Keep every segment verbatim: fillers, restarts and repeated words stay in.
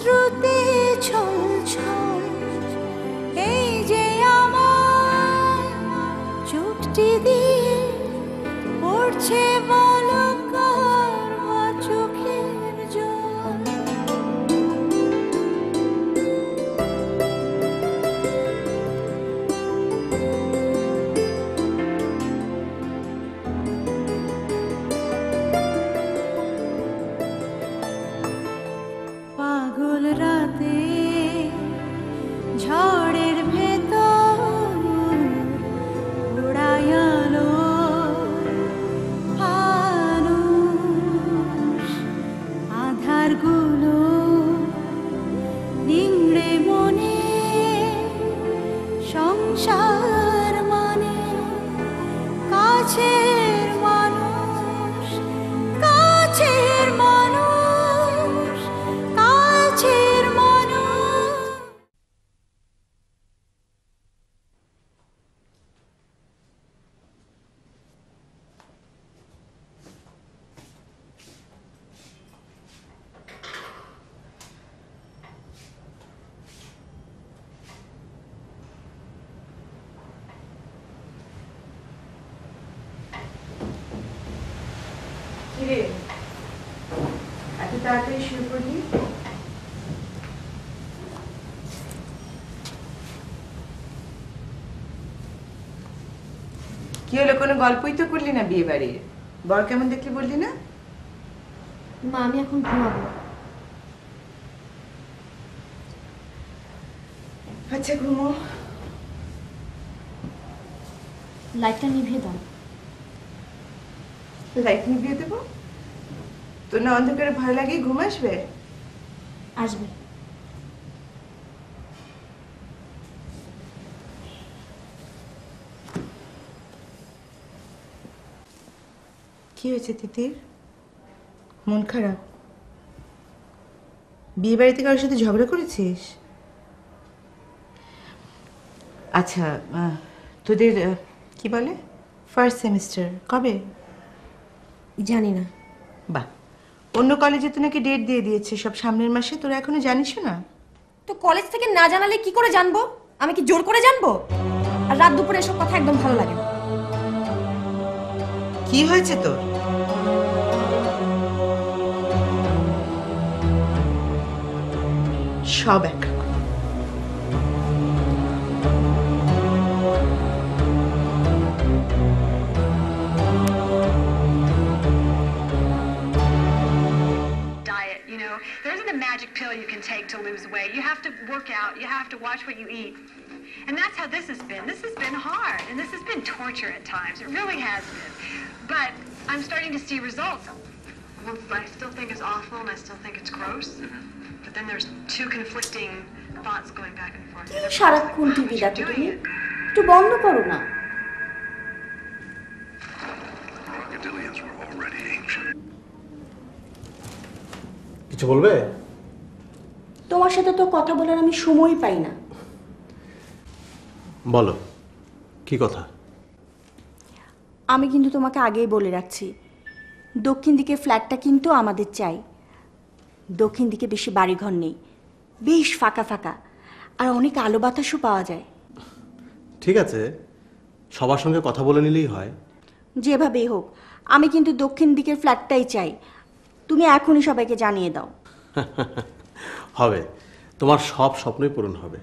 স্রোতে ছল ছল এই যে আমার চুপটি দিয়ে পড়ছে সংসার মানে কাছের মানুষ কাছের মানুষ কাছের মানুষ তাড়াতাড়ি শুরু করি। কি হলো, কোনো গল্পই তো করলি না বিয়ে বাড়ি? বর কেমন দেখলি বললি না? মা, আমি এখন ঘুমাবো। আচ্ছা ঘুমো, লাইটটা নিভিয়ে দাও। লাইট নিভিয়ে দেবো? তোর না অন্ধকারে ভয় লাগে? ঘুম আসবে? আসবে। কি হয়েছে তিতির, মন খারাপ? বিয়ে বাড়িতে কারোর সাথে ঝগড়া করেছিস? আচ্ছা, তোদের কি বলে ফার্স্ট সেমিস্টার কবে? জানি না। বাহ, অন্য কলেজে তো নাকি ডেট দিয়ে দিয়েছে সব সামনের মাসে, তোরা এখনো জানিস না? তো কলেজ থেকে না জানালে কি করে জানবো? আমি কি জোর করে জানবো? আর রাত দুপুরে এসব কথা একদম ভালো লাগে না। কি হয়েছে তোর? সব এক। You can take to lose weight. You have to work out. You have to watch what you eat. And that's how this has been. This has been hard. And this has been torture at times. It really has been. But I'm starting to see results. I still think it's awful and I still think it's gross. But then there's two conflicting thoughts going back and forth. You're like, doing it. Crocodilians were already ancient. কিছু বলবে? তোমার সাথে তো কথা বলার আমি সময় পাই না। বলো, কি কথা? আমি কিন্তু তোমাকে আগেই বলে রাখছি, দক্ষিণ দিকে ফ্ল্যাটটা কিন্তু আমাদের চাই। দক্ষিণ দিকে বেশি বাড়িঘর নেই, বেশ ফাঁকা ফাঁকা, আর অনেক আলো বাতাসও পাওয়া যায়। ঠিক আছে, সবার সঙ্গে কথা বলে নিলেই হয়। যেভাবেই হোক, আমি কিন্তু দক্ষিণ দিকের ফ্ল্যাটটাই চাই। তুমি এখনই সবাইকে জানিয়ে দাও। হবে, তোমার সব স্বপ্নই পূরণ হবে।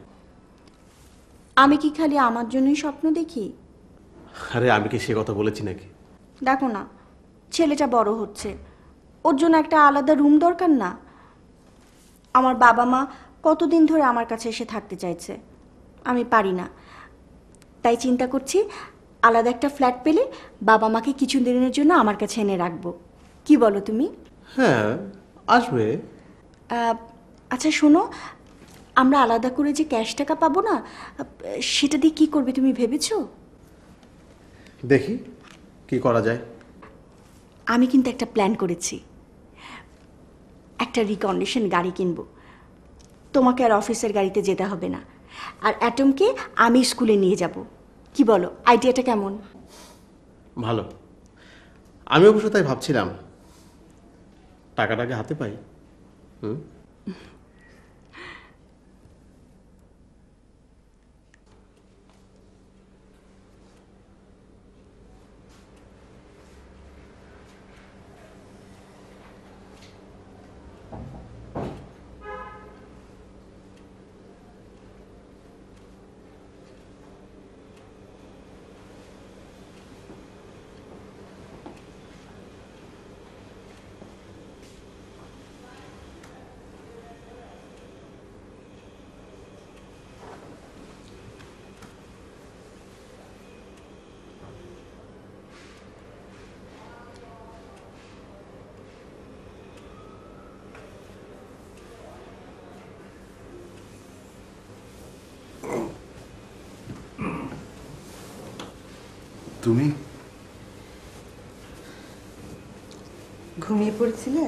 আমি কি খালি আমার জন্যই স্বপ্ন দেখি? আরে আমি কি সে কথা বলেছি নাকি? দেখো না, ছেলেটা বড় হচ্ছে, ওর জন্য একটা আলাদা রুম দরকার না? আমার বাবা মা কতদিন ধরে আমার কাছে এসে থাকতে চাইছে, আমি পারি না। তাই চিন্তা করছি আলাদা একটা ফ্ল্যাট পেলে বাবা মাকে কিছু দিনের জন্য আমার কাছে এনে রাখবো। কি বলো তুমি? হ্যাঁ, আসবে। আচ্ছা শোনো, আমরা আলাদা করে যে ক্যাশ টাকা পাবো না, সেটা দিয়ে কি করবে তুমি ভেবেছো? দেখি কি করা যায়। আমি কিন্তু একটা প্ল্যান করেছি, একটা রিকন্ডিশন গাড়ি কিনবো। তোমাকে আর অফিসের গাড়িতে যেতে হবে না, আর অ্যাটমকে আমি স্কুলে নিয়ে যাব। কি বলো, আইডিয়াটা কেমন? ভালো। আমি অবশ্য তাই ভাবছিলাম, টাকাটাকে হাতে পাই। হুম, তুমি ঘুমিয়ে পড়ছিলে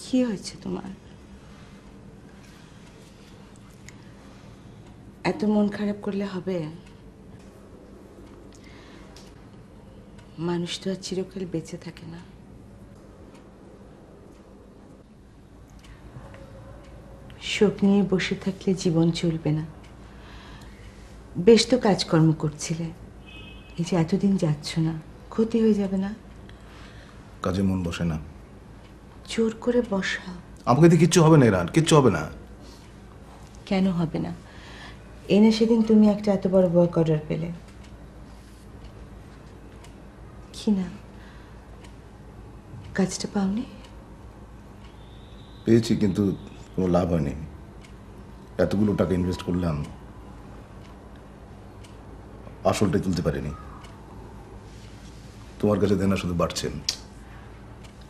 কি হয়েছে তোমার এত মন খারাপ করলে হবে মানুষ তো চিরকাল বেঁচে থাকে না শোক নিয়ে বসে থাকলে জীবন চলবে না বেশ তো কাজকর্ম করছিলে এই যে এতদিন যাচ্ছ না ক্ষতি হয়ে যাবে না কাজে মন বসে না জোর করে বসা আমাকে তো কিচ্ছু হবে না রান কিচ্ছু হবে না কেন হবে না এনে সেদিন তুমি একটা এত বড় ওয়ার্ক অর্ডার পেলে কি না কাজটা পাওনি পেয়েছি কিন্তু কোনো লাভ হয়নি এতগুলো টাকা ইনভেস্ট করলাম আসলটা তুলতে পারিনি তোমার কাছে দেনা শুধু বাড়ছে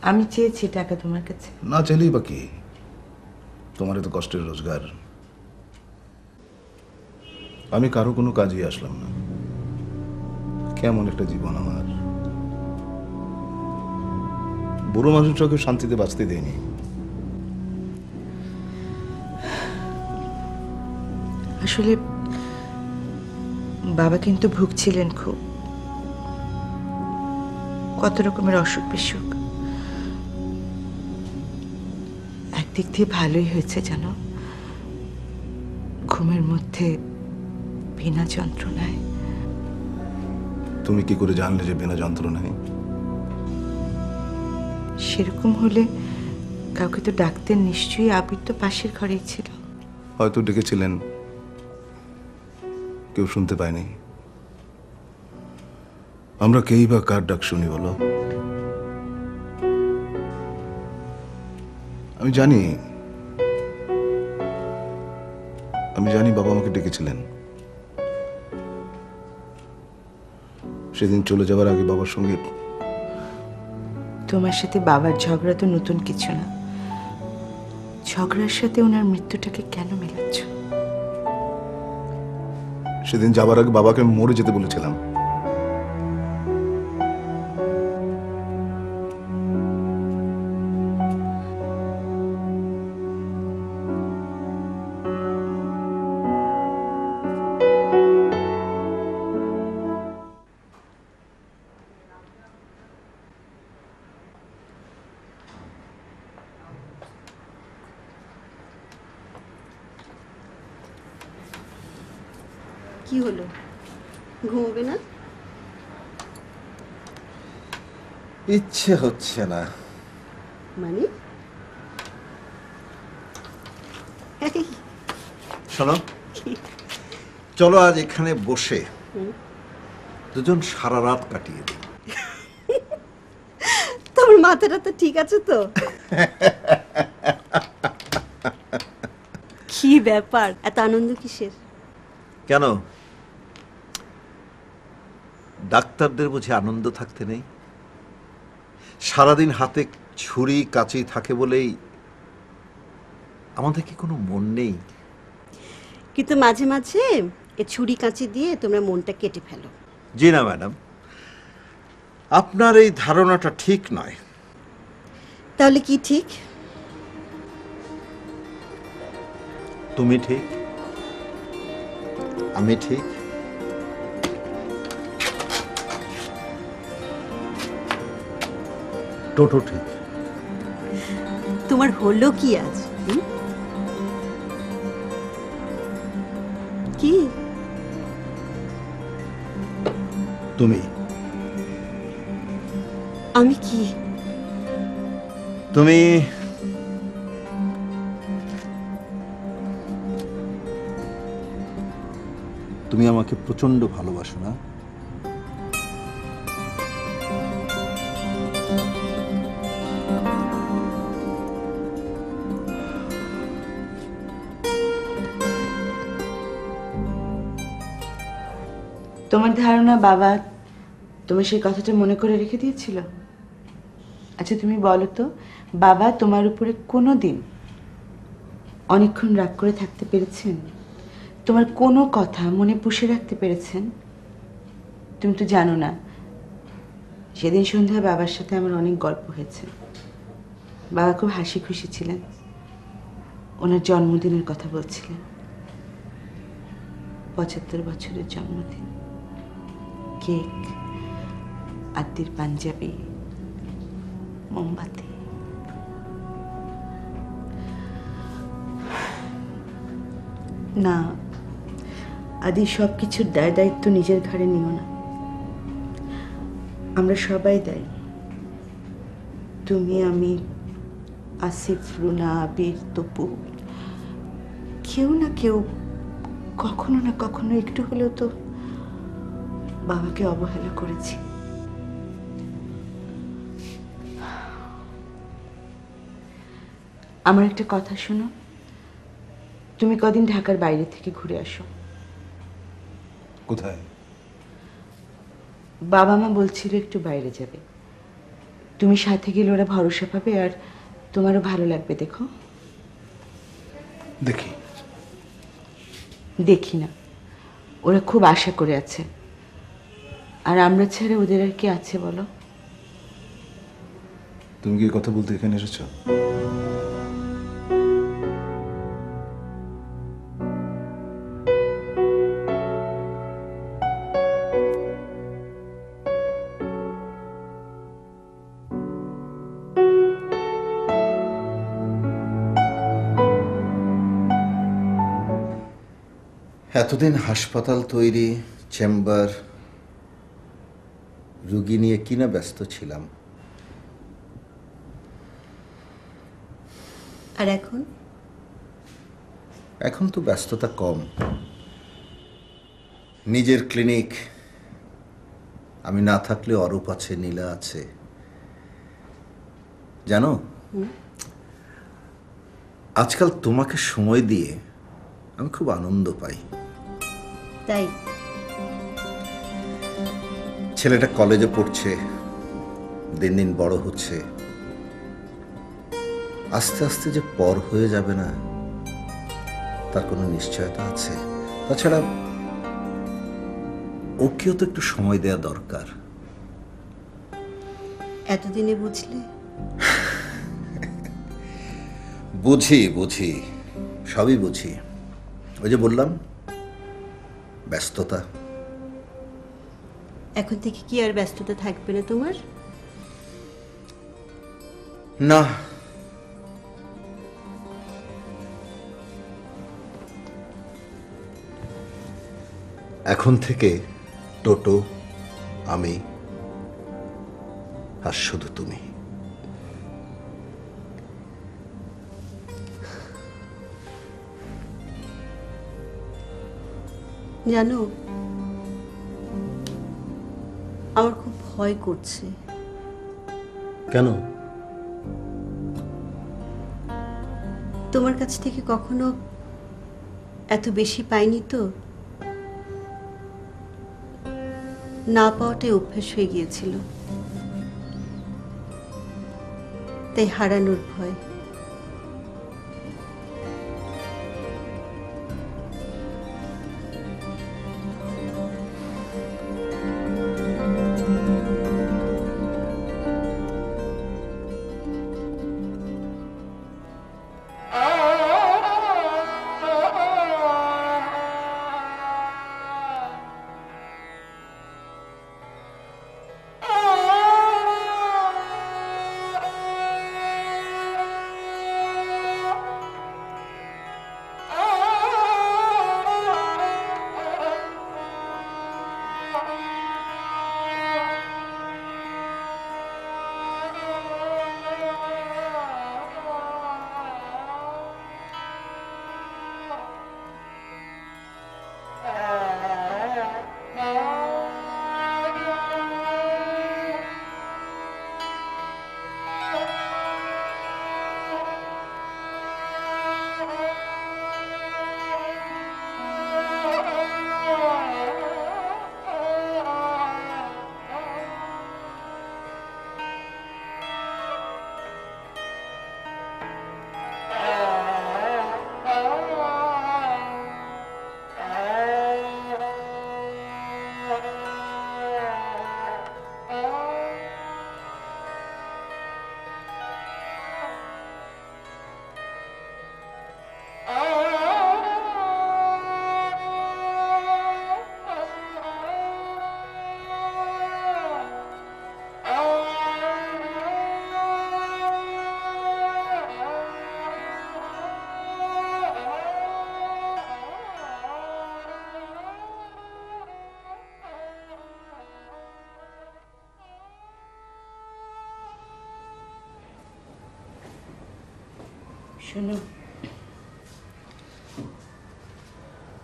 আমি চেয়েছি টাকা তোমার কাছে না চাইলেই বা কি তোমার তো কষ্টের রোজগার আমি কারো কোনো কাজেই আসলাম না কেমন একটা জীবন আমার বুড়ো মানুষের চোখে শান্তিতে বাঁচতে দেয়নি আসলে বাবা কিন্তু ভুগছিলেন খুব কত রকমের অসুখ বিসুখ একদিক দিয়ে ভালোই হয়েছে জানো ঘুমের মধ্যে বিনা যন্ত্রণায় তুমি কি করে জানলে যে বিনা যন্ত্রণায় সেরকম হলে কাউকে তো ডাকতে নিশ্চয়ই আবির তো পাশের ঘরেই ছিল হয়তো ডেকেছিলেন কেউ শুনতে পায়নি আমরা কেই বা কার ডাক শুনি বলো আমি জানি আমি জানি বাবা আমাকে ডেকেছিলেন সেদিন চলে যাওয়ার আগে বাবার সঙ্গে তোমার সাথে বাবার ঝগড়া তো নতুন কিছু না ঝগড়ার সাথে ওনার মৃত্যুটাকে কেন মেলাচ্ছ সেদিন যাবার আগে বাবাকে মরে যেতে বলেছিলাম কি হলো ঘুমবে না ইচ্ছে হচ্ছে না মানে শোনো চলো আজ এখানে বসে দুজন সারা রাত কাটিয়ে দিই তোমার মাথাটা তো ঠিক আছে তো কি ব্যাপার এত আনন্দ কিসের কেন ডাক্তারদের বুঝি আনন্দ থাকতে নেই সারাদিন হাতে ছুরি কাঁচি থাকে বলেই আমাদের কি কোনো মন নেই কিন্তু মাঝে মাঝে এই ছুরি কাঁচি দিয়ে তোমরা মনটা কেটে ফেলো জি না ম্যাডাম আপনার এই ধারণাটা ঠিক নয় তাহলে কি ঠিক তুমি ঠিক আমি ঠিক টোটো ঠিক তোমার হলো কি আজ কি তুমি আমি কি তুমি তুমি আমাকে প্রচন্ড ভালোবাসো না তোমার ধারণা বাবা তোমার সেই কথাটা মনে করে রেখে দিয়েছিল আচ্ছা তুমি বলো তো বাবা তোমার উপরে কোনোদিন অনেকক্ষণ রাগ করে থাকতে পেরেছেন তোমার কোনো কথা মনে পুষে রাখতে পেরেছেন? তুমি তো জানো না, সেদিন সন্ধ্যায় বাবার সাথে আমার অনেক গল্প হয়েছে। বাবা খুব হাসি খুশি ছিলেন, ওনার জন্মদিনের কথা বলছিলেন, পঁচাত্তর বছরের জন্মদিন, কেক, আদির পাঞ্জাবি, মোমবাতি। না আদি, সব কিছুর দায় দায়িত্ব নিজের ঘাড়ে নিও না, আমরা সবাই দায়ী। তুমি, আমি, আসিফ, রুনা, আবির, তপু, কেউ না কেউ কখনো না কখনো একটু হলেও তো বাবাকে অবহেলা করেছি। আমার একটা কথা শোনো, তুমি কদিন ঢাকার বাইরে থেকে ঘুরে আসো। কোথায়? বাবা মা বলছিল একটু বাইরে যাবে, তুমি সাথে গেলে ওরা ভরসা পাবে আর তোমারও ভালো লাগবে। দেখো, দেখি দেখি না, ওরা খুব আশা করে আছে, আর আমরা ছেড়ে ওদের আর কি আছে বলো? তুমি কি কথা বলতে এখানে এসেছো? এতদিন হাসপাতাল তৈরি, চেম্বার, রুগী নিয়ে কিনা ব্যস্ত ছিলাম, আর এখন এখন তো ব্যস্ততা কম। নিজের ক্লিনিক, আমি না থাকলে অরূপ আছে, নীলা আছে। জানো, আজকাল তোমাকে সময় দিয়ে আমি খুব আনন্দ পাই। তাই ছেলেটা কলেজে পড়ছে, দিন দিন বড় হচ্ছে, আস্তে আস্তে যে পর হয়ে যাবে না তার কোনো নিশ্চয়তা আছে। তাছাড়া ওকেও তো একটু সময় দেওয়া দরকার। এতদিনে বুঝলে? বুঝি বুঝি সবই বুঝি, ওই যে বললাম ব্যস্ততা। এখন থেকে কি আর ব্যস্ততা থাকবে না তোমার? না, এখন থেকে টোটো, আমি আর শুধু তুমি। জানো, আমার খুব ভয় করছে। কেন? তোমার কাছ থেকে কখনো এত বেশি পাইনি তো, না পাওয়াটাই অভ্যাস হয়ে গিয়েছিল, তাই হারানোর ভয়। শোনো,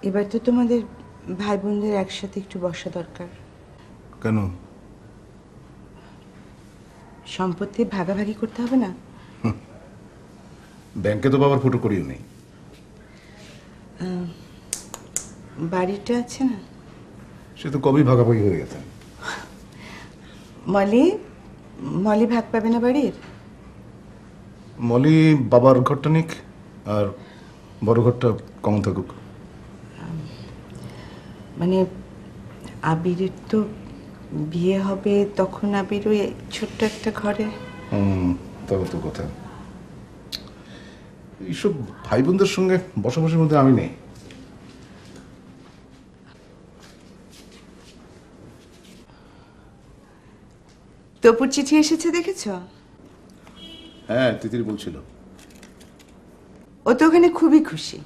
এবার তো তোমাদের ভাই বোনদের একসাথে একটু বসা দরকার। কেন? সম্পত্তি ভাগাভাগি করতে হবে না? ব্যাংকে তো বাবার ফটো করিও নেই। বাড়িটা আছে না, সে তো কবি ভাগাভাগি হয়ে গেছে। মলি মলি ভাগ পাবে না বাড়ির? মলি বাবার ঘরটা নিক, আর বড় ঘরটা কম থাকুক। মানে আবিরের তো বিয়ে হবে, তখন আবির ওই ছোট্ট একটা ঘরে। হুম, তবে তো কথা। এইসব ভাই বোনদের সঙ্গে বসবাসের মধ্যে আমি নেই। তপুর চিঠি এসেছে, দেখেছ? হ্যাঁ, তিতির বলছিল। ও তো ওখানে খুবই খুশি।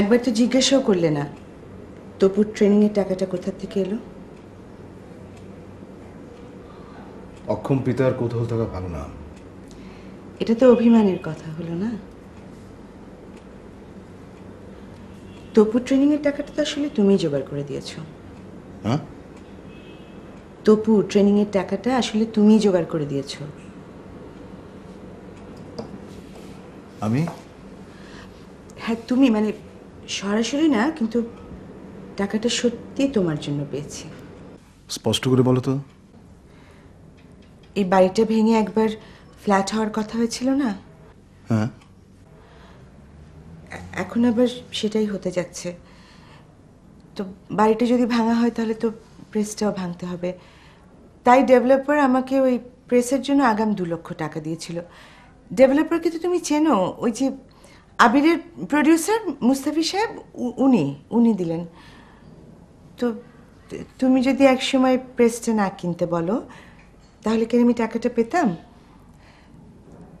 একবার তো জিজ্ঞাসাও করলে না তপুর ট্রেনিং এর টাকাটা কোথা থেকে এলো। অক্ষম পিতার কৌতূহল থাকা ভালো না। এটা তো অভিমানের কথা হলো না। তপুর ট্রেনিং এর টাকাটা তো আসলে তুমিই জোগাড় করে দিয়েছো। হ্যাঁ, তপুর ট্রেনিং এর টাকাটা আসলে তুমিই জোগাড় করে দিয়েছো। আমি? হ্যাঁ তুমি, মানে সরাসরি না, কিন্তু টাকাটা সত্যি তোমার জন্য পেয়েছি। স্পষ্ট করে বলো তো। এই বাড়িটা ভেঙে একবার ফ্ল্যাট হওয়ার কথা হয়েছিল না? হ্যাঁ, এখন আবার সেটাই হতে যাচ্ছে। তো বাড়িটা যদি ভাঙা হয় তাহলে তো প্রেসটাও ভাঙতে হবে। তাই ডেভেলপার আমাকে ওই প্রেসের জন্য আগাম দু লক্ষ টাকা দিয়েছিল। ডেভেলপারকে তো তুমি চেনো, ওই যে আবিরের প্রডিউসার মুস্তাফিজ সাহেব, উনি উনি দিলেন। তো তুমি যদি একসময় প্রেসটা না কিনতে বলো তাহলে কি আমি টাকাটা পেতাম?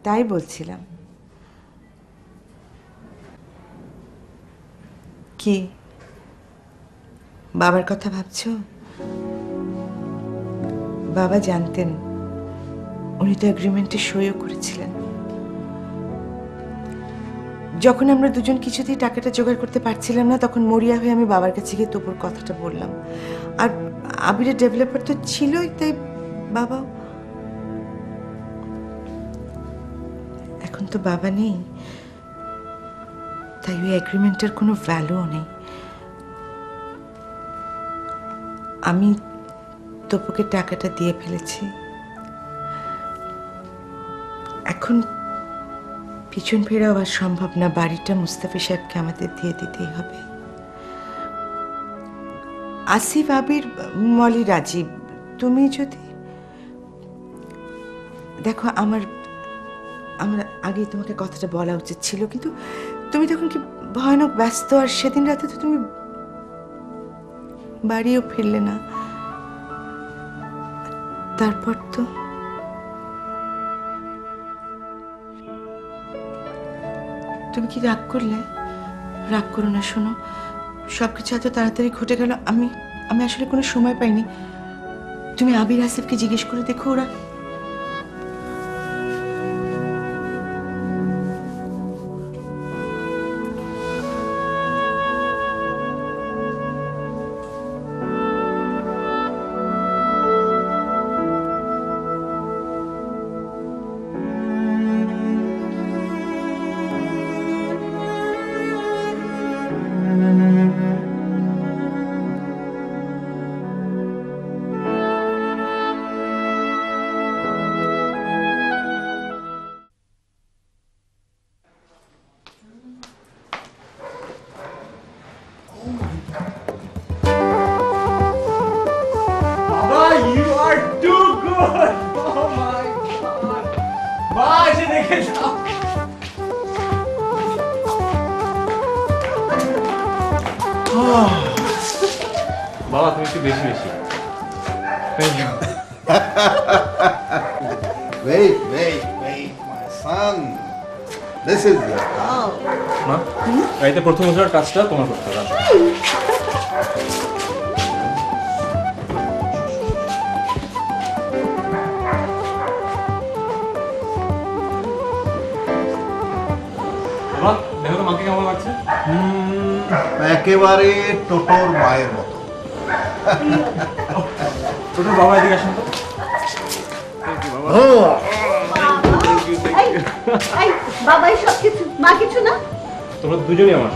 তাই বলছিলাম। কি বাবার কথা ভাবছো? বাবা জানতেন, উনি তো এগ্রিমেন্টে সইও করেছিলেন। যখন আমরা দুজন কিছুতেই টাকাটা জোগাড় করতে পারছিলাম না, তখন মরিয়া হয়ে আমি বাবার কাছে গিয়ে তপুর কথাটা বললাম। আর আবিরের ডেভেলপার তো ছিলই, তাই বাবা। এখন তো বাবা নেই, তাই ওই এগ্রিমেন্টের কোনো ভ্যালুও নেই। আমি তপুকে টাকাটা দিয়ে ফেলেছি। এখন পিছন ফেরা আবার সম্ভব না। বাড়িটা মুস্তাফিজ সাহেবকে আমাদের দিয়ে দিতেই হবে। আসিফ, আবির, মলি রাজি। তুমি যদি দেখো, আমার আমার আগে তোমাকে কথাটা বলা উচিত ছিল, কিন্তু তুমি তখন কি ভয়ানক ব্যস্ত, আর সেদিন রাতে তো তুমি বাড়িও ফিরলে না। তারপর তো তুমি কি রাগ করলে? রাগ করো না। শোনো, সবকিছু এত তাড়াতাড়ি ঘটে গেল, আমি আমি আসলে কোনো সময় পাইনি। তুমি আবির, আসিফকে জিজ্ঞেস করে দেখো, ওরা প্রথম কাজটা তোমার করতে হবে। একেবারে টোটোর মায়ের মতো। টোটোর বাবা এদিকে আসুন তো। এই বাবা এই সব কিছু মা কিছু না? তোমরা দুজনই আমার।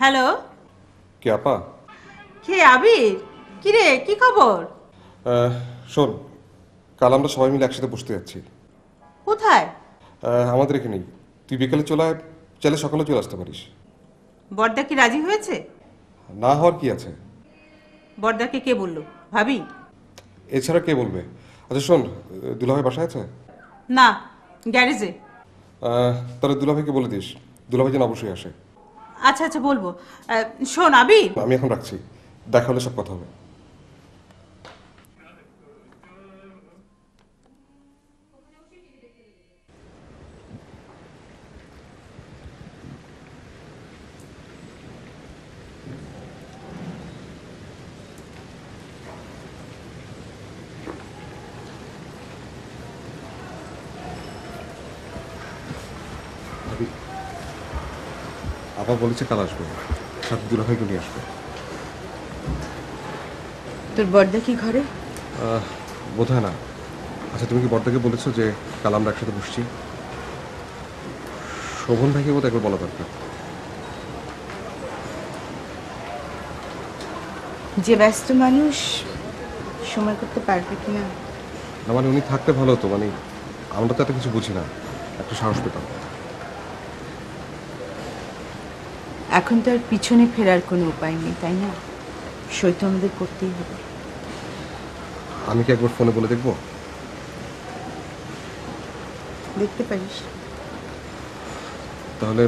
হ্যালো কে আপা? কে আবির? কি রে কি খবর? শোন, কাল আমরা সবাই মিলে একসাথে বসতে যাচ্ছি। কোথায়? আমাদের এখানে। তুই বিকেলে চলে আয়, চলে সকালে চলে আসতে পারিস। বড়দা কি রাজি হয়েছে? না হওয়ার কি আছে? বড়দাকে কে বললো? ভাবি। এছাড়া কে বলবে? আচ্ছা শোন, দুলাভাই বাসায় আছে? না, গ্যারেজে। তাহলে দুলাভাইকে বলে দিস, দুলাভাই যেন অবশ্যই আসে। আচ্ছা আচ্ছা বলবো। শোন আবির, আমি এখন রাখছি, দেখা হলে সব কথা হবে। বাবা বলেছে কাল আসবো, সাথে দুলাভাইকে নিয়ে আসবো। তোর বড়দা কি ঘরে? বোধহয় না। আচ্ছা তুমি কি বড়দাকে বলেছো যে কাল আমরা একসাথে বসছি? শোভন ভাইকে বোধ একবার বলা দরকার। যে ব্যস্ত মানুষ সময় করতে পারবে কিনা। না মানে উনি থাকতে ভালো হতো, মানে আমরা তো এত কিছু বুঝি না, একটু সাহস পেতাম। এখন তো আর পিছনে ফেরার কোনো উপায় নেই, তাই না? সই তো আমাদের করতেই হবে। আমি কি একবার ফোনে বলে দেখব? দেখতে পারিস। তাহলে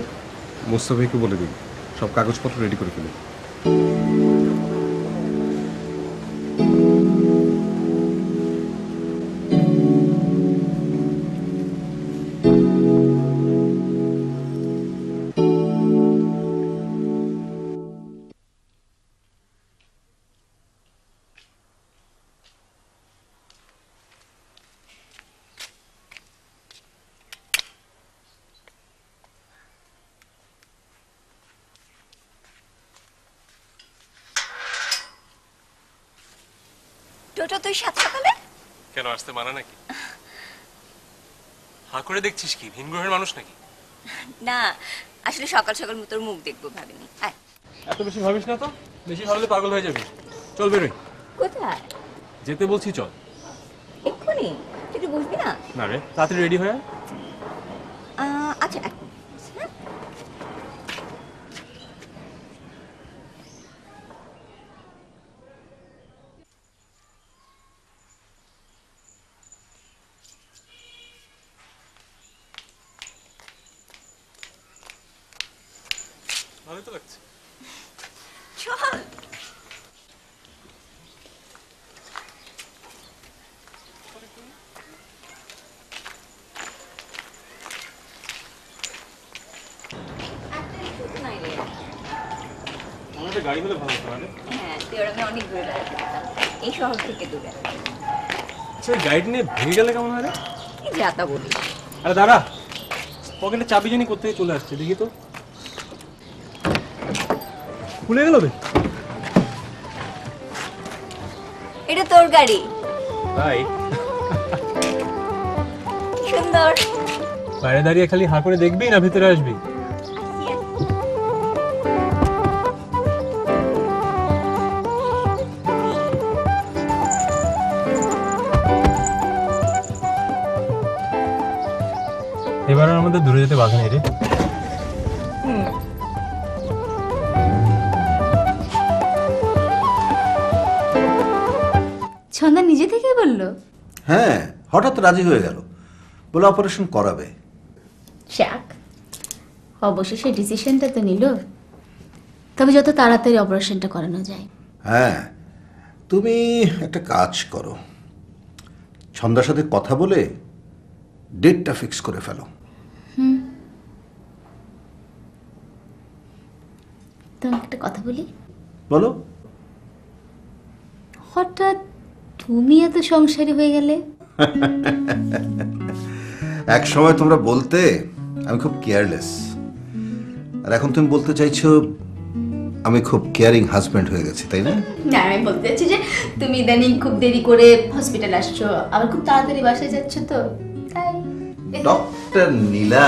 মুস্তাফাকে বলে দিই সব কাগজপত্র রেডি করে ফেলি। কেন আসতে মানা নাকি? হা করে দেখছিস কি? ভিন গ্রহের মানুষ নাকি? না আসলে সকাল সকাল তোর মুখ দেখবো ভাবিনি। এত বেশি ভাবিস না তো, বেশি ভাবলে পাগল হয়ে যাবি। চল বেরোই। কোথায় যেতে বলছি? চল এক্ষুনি। তুই তো বুঝবি না। না রে, তাড়াতাড়ি রেডি হয়ে। আচ্ছা গাড়ি হলে ভালো হতো। হ্যাঁ, তেরোটা অনেক দূরে আছে, এই শহর থেকে দূরে। আচ্ছা গাইড নিয়ে ভিড় গেলে কেমন হয় রে? এই যাতা বলি। আরে দাঁড়া, পকেটে চাবি জানি কোথা থেকে চলে আসছে, দেখি তো। খুলে গেল রে। এটা তোর গাড়ি? ভাই সুন্দর। বাইরে দাঁড়িয়ে খালি হাঁ করে দেখবি না ভিতরে আসবি? এবার আমাদের দূরে যেতে বাকি নেই রে। ছন্দা নিজে থেকে বললো? হ্যাঁ, হঠাৎ রাজি হয়ে গেল, বলে অপারেশন করাবে। যাক, অবশেষে ডিসিশনটা তো নিল। তবে যত তাড়াতাড়ি অপারেশনটা করানো যায়। হ্যাঁ, তুমি একটা কাজ করো, ছন্দার সাথে কথা বলে ডেটটা ফিক্স করে ফেলো। হুম, তোমাকে একটা কথা বলি? বলো। হঠাৎ তুমি এত সংসারী হয়ে গেলে? এক সময় তোমরা বলতে আমি খুব কেয়ারলেস, আর এখন তুমি বলতে চাইছো আমি খুব কেয়ারিং হাজবেন্ড হয়ে গেছি, তাই না? না, আমি বলতে চাইছি যে তুমি ইদানিং খুব দেরি করে হসপিটাল আসছো, আবার খুব তাড়াতাড়ি বাসায় যাচ্ছ। তো তাই ডক্টর নীলা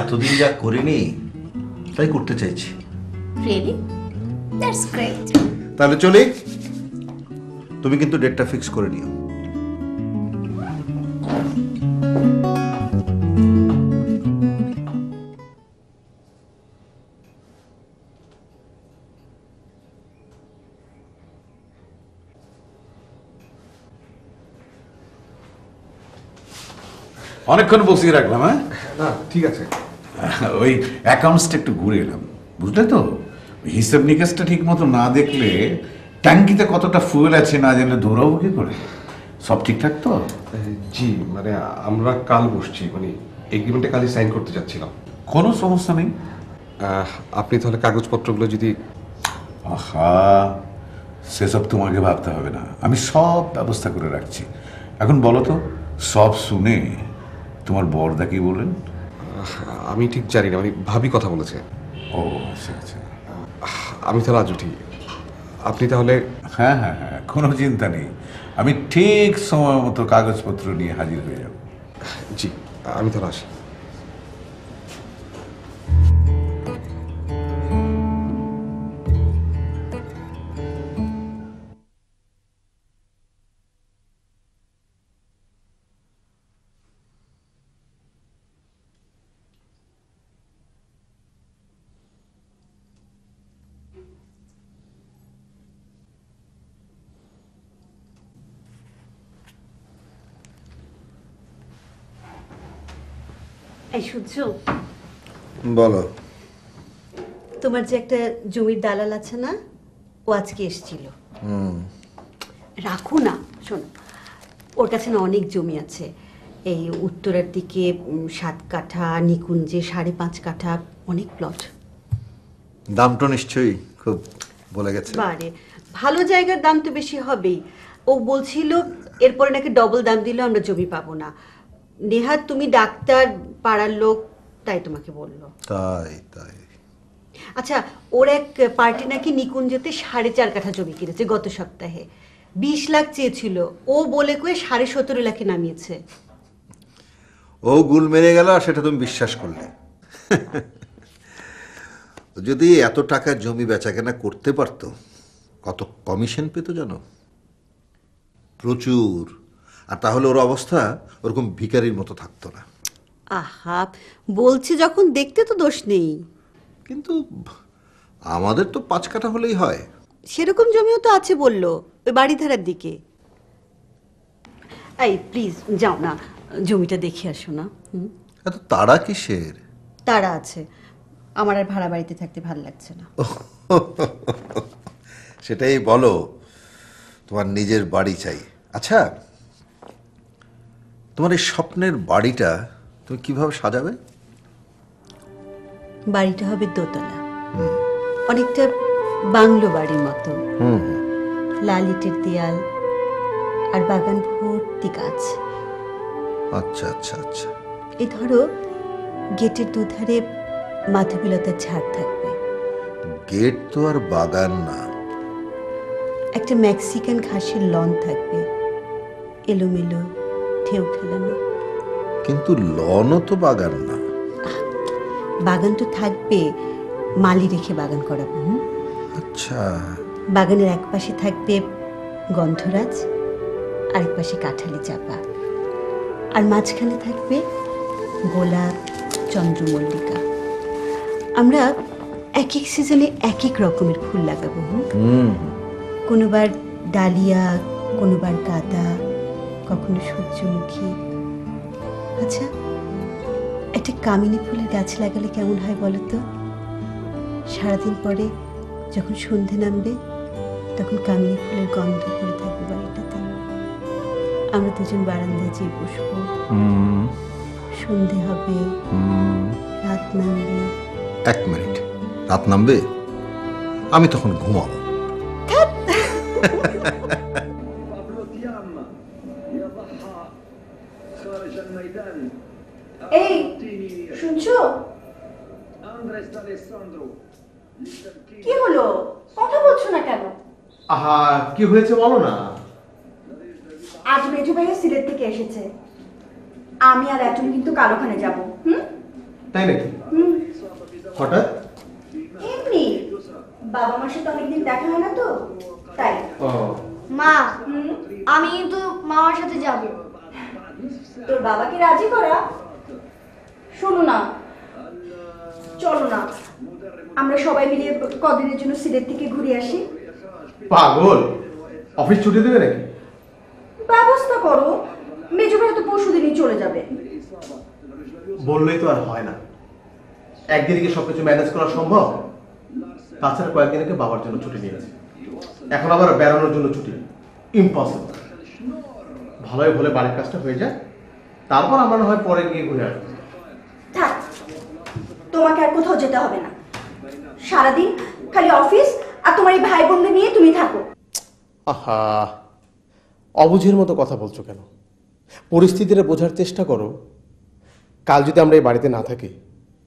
এতদিন যা করিনি তাই করতে চাইছি। রিয়েলি? That's great. তাহলে চলি, তুমি কিন্তু ডেটটা ফিক্স করে নিও। অনেকক্ষণ বসিয়ে রাখলাম। হ্যাঁ না, ঠিক আছে। ওই অ্যাকাউন্টসটা একটু ঘুরে এলাম, বুঝলে তো? হিসাব নিকাশটা ঠিক মতো না দেখলে ট্যাঙ্কিতে কতটা ফুয়েল আছে না জানলে দৌড়াবো কি করে? সব ঠিকঠাক তো? জি, মানে আমরা কাল বসছি, মানে এগ্রিমেন্টে কালই সাইন করতে যাচ্ছিলাম। কোনো সমস্যা নেই। আপনি তাহলে কাগজপত্রগুলো যদি... আহা, সেসব তোমাকে ভাবতে হবে না, আমি সব ব্যবস্থা করে রাখছি। এখন বলো তো, সব শুনে তোমার বরদা কি বলেন? আমি ঠিক জানি না, মানে ভাবি কথা বলেছে। ও আচ্ছা আচ্ছা, আমি তাহলে আজ উঠি। আপনি তাহলে? হ্যাঁ হ্যাঁ হ্যাঁ, কোনো চিন্তা নেই, আমি ঠিক সময় মতো কাগজপত্র নিয়ে হাজির হয়ে যাব। জি, আমি তাহলে আসি। বলো। তোমার যে একটা জমির দালাল আছে না, ও আজকে এসেছিল। রাখো না, শোনো, ওর কাছে না অনেক জমি আছে, এই উত্তরের দিকে সাত কাঠা, নিকুঞ্জে সাড়ে পাঁচ কাঠা, অনেক প্লট। দামটা নিশ্চয়ই খুব বলে গেছে। বারে ভালো জায়গার দাম তো বেশি হবেই। ও বলছিল এরপরে নাকি ডবল দাম দিলেও আমরা জমি পাবো না। নেহাত তুমি ডাক্তার, পাড়ার লোক, তাই তোমাকে বললো? তাই তাই। আচ্ছা, ওর এক পার্টি নাকি নিকুঞ্জতে সাড়ে চার কাঠা জমি কিনেছে গত সপ্তাহে। বিশ লাখ চেয়েছিল, ও বলে কয়ে সাড়ে সতেরো লাখে নামিয়েছে। ও গুল মেরে গেল, সেটা তুমি বিশ্বাস করলে? যদি এত টাকা জমি বেচা কেনা করতে পারতো কত কমিশন পেত জানো? প্রচুর। আর তাহলে ওর অবস্থা ওরকম ভিখারির মতো থাকতো না। আহা, বলছি যখন, দেখতে তো দোষ নেই। কিন্তু আমাদের তো পাঁচ কাঠা হলেই হয়। সেরকম জমিও তো আছে বললো, ওই বাড়িধারার দিকে। এই প্লিজ যাও না, জমিটা দেখে আসো না। এত তাড়া কিসের? তাড়া আছে, আমার আর ভাড়া বাড়িতে থাকতে ভালো লাগছে না। সেটাই বলো, তোমার নিজের বাড়ি চাই। আচ্ছা, তোমার এই স্বপ্নের বাড়িটা তুমি কিভাবে সাজাবে? বাড়িটা হবে দোতলা, অনেকটা বাংলো বাড়ির মতো। লাল ইটের দেয়াল আর বাগান ভর্তি গাছ। আচ্ছা আচ্ছা আচ্ছা। এ ধরো গেটের দুধারে মাধবীলতার ঝাড় থাকবে। গেট তো আর বাগান না। একটা মেক্সিকান ঘাসের লন থাকবে, এলোমেলো ঢেউ খেলানো। কিন্তু লনও তো বাগান না। বাগান তো থাকবে, মালি রেখে বাগান করাবো। আচ্ছা। বাগানের এক পাশে থাকবে গন্ধরাজ, আরেক পাশে কাঁঠালি চাপা, আর মাঝখানে থাকবে গোলাপ, চন্দ্রমল্লিকা। আমরা এক এক সিজনে এক এক রকমের ফুল লাগাবো। কোনোবার ডালিয়া, কোনোবার গাঁদা, কখনো সূর্যমুখী। আচ্ছা, একটা কামিনী ফুলের গাছ লাগালে কেমন হয় বলো তো? সারাদিন পরে যখন সন্ধে নামবে তখন কামিনী ফুলের গন্ধ করে থাকবে বাড়িটাতে। আমরা দুজন বারান্দায় যেয়ে বসব, সন্ধে হবে, রাত নামবে। এক মিনিট, রাত নামবে, আমি তখন ঘুমাবো। এই শুনছো, কি হলো, কথা বলছো না কেন? আহা, কি হয়েছে বলো না। আজ মেজু ভাইয়া সিলেট থেকে এসেছে, আমি আর এত কিন্তু কালোখানে যাবো। হুম, তাই নাকি? হুম, হঠাৎ এমনি, বাবা মার সাথে অনেকদিন দেখা হয় না তো, তাই। ও মা, আমি কিন্তু মামার সাথে যাব। তোর বাবাকে রাজি করা? শুনো না, চলো না আমরা সবাই মিলে কদিনের জন্য সিলেট থেকে ঘুরে আসি। পাগল, অফিস ছুটি দেবে নাকি? ব্যবস্থা করো, মেজো ভাই তো পরশুদিনই চলে যাবে। বললেই তো আর হয় না, একদিনে কি সবকিছু ম্যানেজ করা সম্ভব? তাছাড়া কয়েকদিন আগে বাবার জন্য ছুটি নিয়েছে, এখন আবার বেড়ানোর জন্য ছুটি, ইম্পসিবল। ভালোই ভালো বাড়ির কাজটা হয়ে যায়, তারপর আমরা না হয় পরে গিয়ে ঘুরে আসবো। থাক, তোমাকে আর কোথাও যেতে হবে না, সারাদিন খালি অফিস আর তোমার এই ভাই বোনদের নিয়ে তুমি থাকো। আহা, অবুঝের মতো কথা বলছো কেন? পরিস্থিতিটা বোঝার চেষ্টা করো। কাল যদি আমরা এই বাড়িতে না থাকি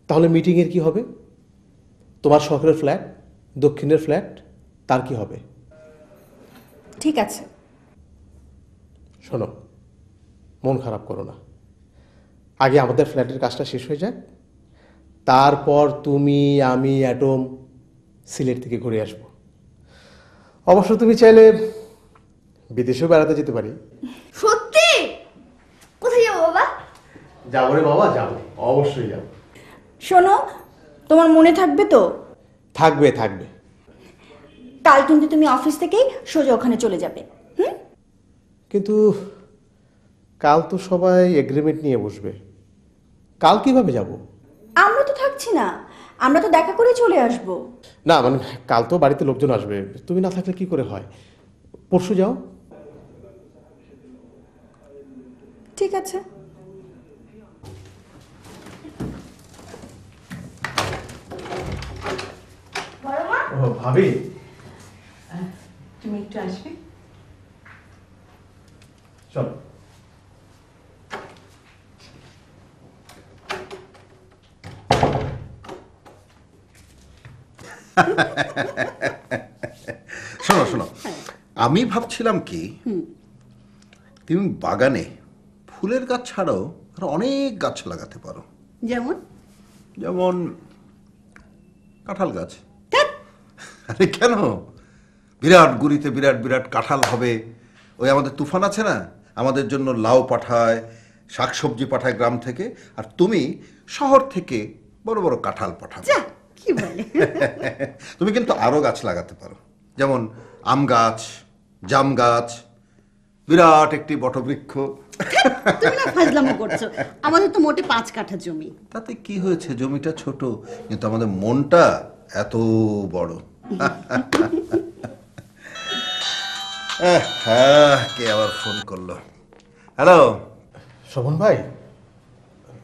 তাহলে মিটিংয়ের কি হবে? তোমার শহরের ফ্ল্যাট, দক্ষিণের ফ্ল্যাট, তার কি হবে? ঠিক আছে, শোনো, মন খারাপ করো না, আগে আমাদের ফ্ল্যাটের কাজটা শেষ হয়ে যাক, তারপর তুমি, আমি, অ্যাটম সিলেট থেকে ঘুরে আসবো। অবশ্য তুমি চাইলে বিদেশেও বেড়াতে যেতে পারি। সত্যি? কোথায় যাবো বাবা? যাবো রে বাবা, যাবো, অবশ্যই যাবো। শোনো, তোমার মনে থাকবে তো? থাকবে থাকবে। কাল কিন্তু তুমি অফিস থেকেই সোজা ওখানে চলে যাবে। হুম, কিন্তু কাল তো সবাই এগ্রিমেন্ট নিয়ে বসবে, কাল কিভাবে যাব? আমরা তো থাকছি না, আমরা তো দেখা করে চলে আসব। না মানে, কাল তো বাড়িতে লোকজন আসবে, তুমি না থাকলে কি করে হয়? পরশু যাও। ঠিক আছে। ও ভাবি, তুমি একটু আসবে? চলো। শোনো শোনো, আমি ভাবছিলাম কি, তুমি বাগানে ফুলের গাছ ছাড়াও আর অনেক গাছ লাগাতে পারো। যেমন? যেমন কাঁঠাল গাছ। আরে কেন, বিরাট গুড়িতে বিরাট বিরাট কাঁঠাল হবে। ওই আমাদের তুফান আছে না, আমাদের জন্য লাউ পাঠায়, শাকসবজি পাঠায় গ্রাম থেকে, আর তুমি শহর থেকে বড় বড় কাঁঠাল পাঠাবে। কি বলে? তুমি কিন্তু আরও গাছ লাগাতে পারো, যেমন আম গাছ, জাম গাছ, বিরাট একটি বটবৃক্ষ। তুমি না ফাজলামো করছো, আমাদের তো মোটে পাঁচ কাঠা জমি। তাতে কি হয়েছে, জমিটা ছোট কিন্তু আমাদের মনটা এত বড়। হ্যাঁ, কে আবার ফোন করলো? হ্যালো শোভন ভাই,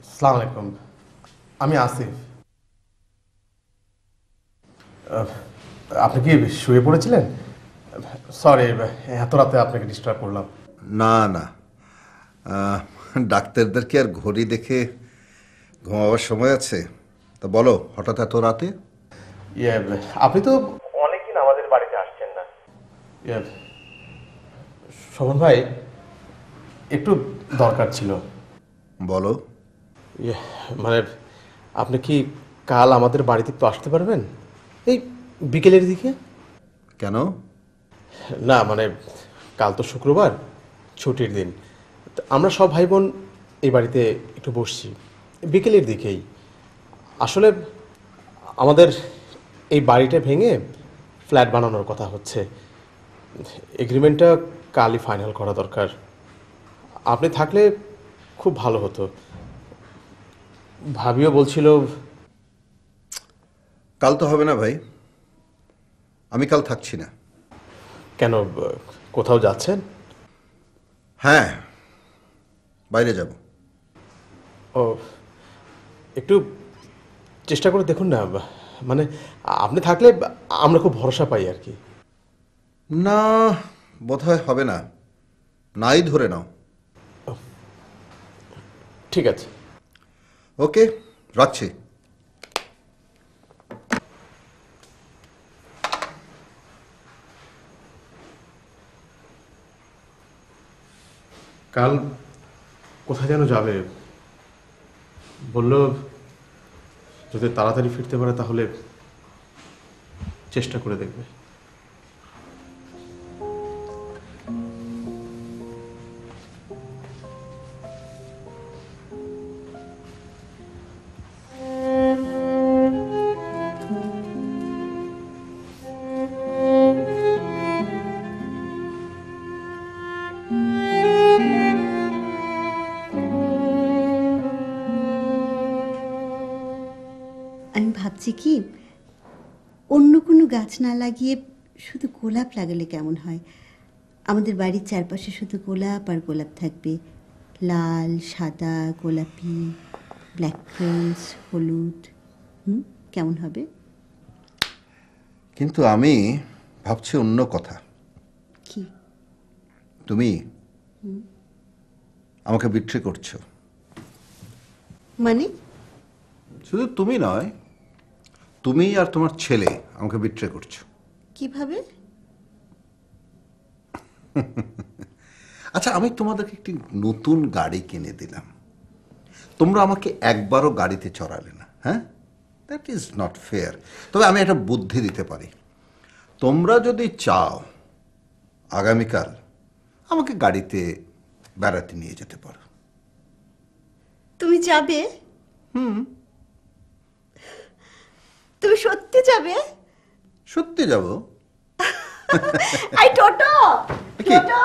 আসসালামু আলাইকুম, আমি আসিফ। আপনি কি শুয়ে পড়েছিলেন? সরি এত রাতে আপনাকে ডিস্টার্ব করলাম। না না, ডাক্তারদের কি আর ঘড়ি দেখে ঘুমাবার সময় আছে? তা বলো, হঠাৎ এত রাতে? ইয়ে, আপনি তো অনেকদিন আমাদের বাড়িতে আসছেন না। ইয়ে শোভন ভাই, একটু দরকার ছিল। বলো। ইয়ে মানে, আপনি কি কাল আমাদের বাড়িতে একটু আসতে পারবেন এই বিকেলের দিকে? কেন? না মানে, কাল তো শুক্রবার, ছুটির দিন, আমরা সব ভাই বোন এই বাড়িতে একটু বসছি বিকেলের দিকেই। আসলে আমাদের এই বাড়িটা ভেঙে ফ্ল্যাট বানানোর কথা হচ্ছে, এগ্রিমেন্টটা কালই ফাইনাল করা দরকার। আপনি থাকলে খুব ভালো হতো। ভাবিও বলছিল। কাল তো হবে না ভাই, আমি কাল থাকছি না। কেন, কোথাও যাচ্ছেন? হ্যাঁ, বাইরে যাব। ও, একটু চেষ্টা করে দেখুন না, মানে আপনি থাকলে আমরা খুব ভরসা পাই আর কি। না, বোধহয় হবে না, নাই ধরে নাও। ঠিক আছে, ওকে, রাখছি। কাল কোথায় যেন যাবে বলল, যদি তাড়াতাড়ি ফিরতে পারে তাহলে চেষ্টা করে দেখবে। আমি ভাবছি কি, অন্য কোনো গাছ না লাগিয়ে শুধু গোলাপ লাগালে কেমন হয়। আমাদের বাড়ির চারপাশে শুধু গোলাপ আর গোলাপ থাকবে, লাল, সাদা, গোলাপি, ব্ল্যাক ফ্রেঞ্চ, হলুদ, হুম, কেমন হবে? কিন্তু আমি ভাবছি অন্য কথা। কি? তুমি আমাকে বিট্রে করছো। মানে? শুধু তুমি নয়, তুমি আর তোমার ছেলে আমাকে বিট্রে করছো। কিভাবে? আচ্ছা, আমি তোমাদেরকে একটি নতুন গাড়ি কিনে দিলাম, তোমরা আমাকে একবারও গাড়িতে চড়ালে না। হ্যাঁ, দ্যাট ইজ নট ফেয়ার। তবে আমি একটা বুদ্ধি দিতে পারি, তোমরা যদি চাও আগামীকাল আমাকে গাড়িতে বেড়াতে নিয়ে যেতে পারো। তুমি যাবে? হুম। তুমি সত্যি যাবে? সত্যি যাব। আই টোটো, টোটো,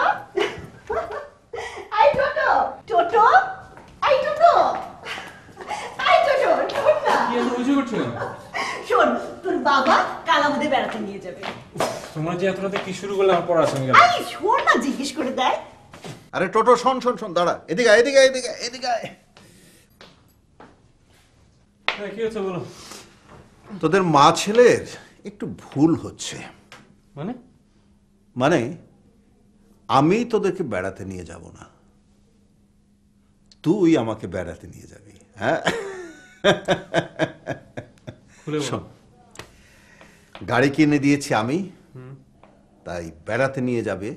আই টোটো, টোটো, আই টোটো, আই টোটো, শোন না। কি বুঝে উঠছো? শোন, তোর বাবা কাল আমাদের বেড়াতে নিয়ে যাবে। তোমরা যে এতটাতে কি শুরু করলে আমার পড়া আসেনি গেল। আরে শোন না, জিজ্ঞেস করে দেয়। আরে টোটো, শোন শোন শোন, দাঁড়া, এদিকে আয়, এদিকে আয়, এদিকে আয়, এদিকে আয়। কি হচ্ছে বলো? তোদের মা ছেলের একটু ভুল হচ্ছে। মানে? মানে আমি তোদেরকে বেড়াতে নিয়ে যাব না, তুই আমাকে বেড়াতে নিয়ে যাবি। হ্যাঁ, গাড়ি কিনে দিয়েছি আমি, তাই বেড়াতে নিয়ে যাবে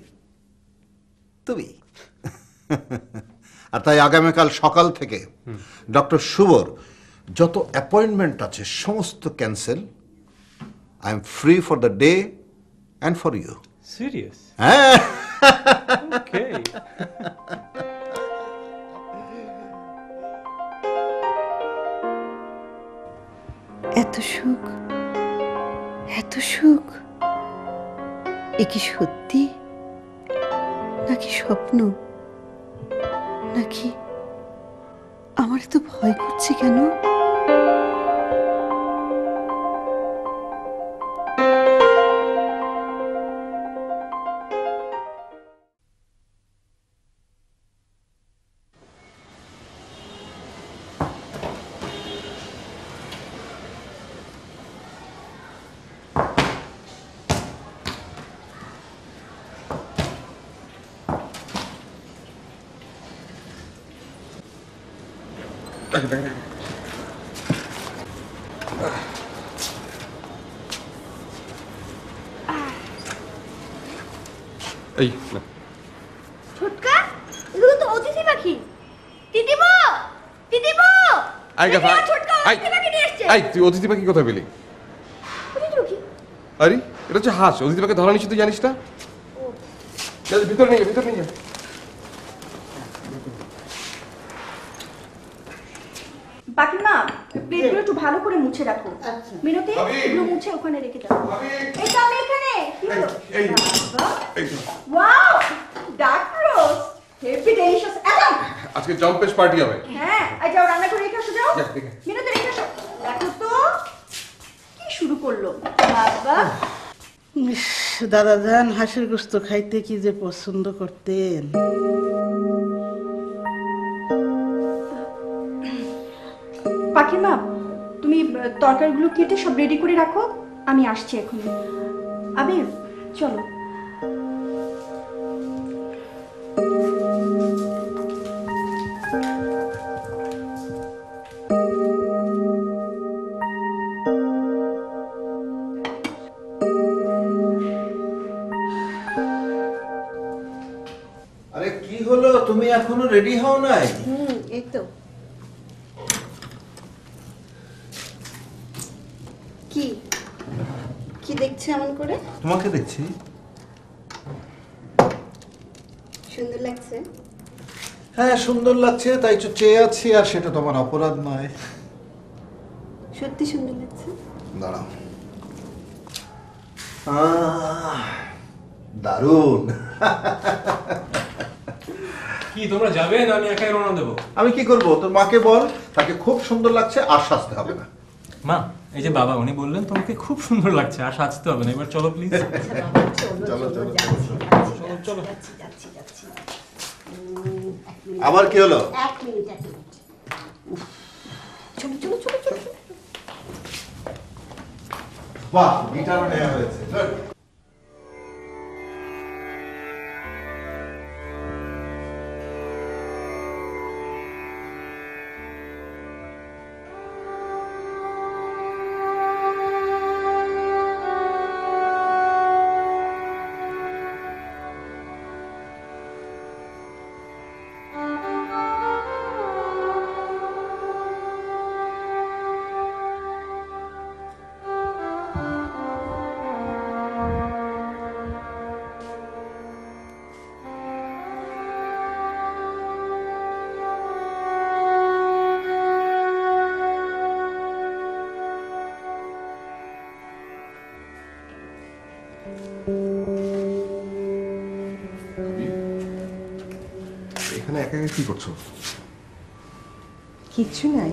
তুমি। আর তাই আগামীকাল সকাল থেকে ডক্টর শুভর যত অ্যাপয়েন্টমেন্ট আছে সমস্ত cancel. I am free for the day and for you. Serious? হ্যাঁ। ওকে। এত সুখ, এত সুখ, এ কি সত্যি নাকি স্বপ্ন? নাকি আমার তো ভয় করছে কেন? অতিথি পাখি কথা বলি? আরে এটা হচ্ছে হাঁস, অতিথি পাখি ধরা নিশ্চয় তুই জানিস না। ভিতরে নিয়ে ভিতরে নিয়ে বাকি মা প্লেটগুলো একটু ভালো করে মুছে রাখো। আচ্ছা মিনতি, এগুলো মুছে ওখানে রেখে দাও। এটা আমি এখানে। এই এই wow, dark rose, heavy delicious. আচ্ছা আজকে জম্পেশ পার্টি হবে। হ্যাঁ, আই যাও রান্না করে রেখে আসো। যাও মিনতি রেখে আসো। দেখো তো কি শুরু করলো বাবা দাদা জান হাঁসের গোশত খাইতে কি যে পছন্দ করতেন পাকিমা তুমি তরকারিগুলো কেটে সব রেডি করে রাখো আমি আসছি এখন আবে চলো তুমি এখনো রেডি হও নাই হুম এই তো কি কি দেখছিস এমন করে তোমাকে দেখছি সুন্দর লাগছে হ্যাঁ সুন্দর লাগছে তাই তো চেয়ে আছি আর সেটা তোমার অপরাধ নয় সত্যি সুন্দর লাগছে দাঁড়াও আহ দারুণ কি তোমরা যাবে না আমি একাই রওনা দেব আমি কি করব তোর মাকে বল তাকে খুব সুন্দর লাগছে আর সাজতে হবে না মা এই যে বাবা উনি বললেন তোমাকে খুব সুন্দর লাগছে আর সাজতে হবে না এবার চলো প্লিজ চলো চলো চলো যাচ্ছি যাচ্ছি যাচ্ছি আবার কি হলো এক মিনিট এক মিনিট চলো চলো চলো চলো বাহ গিটার নেওয়া হয়েছে চল কি করছো কিছু নাই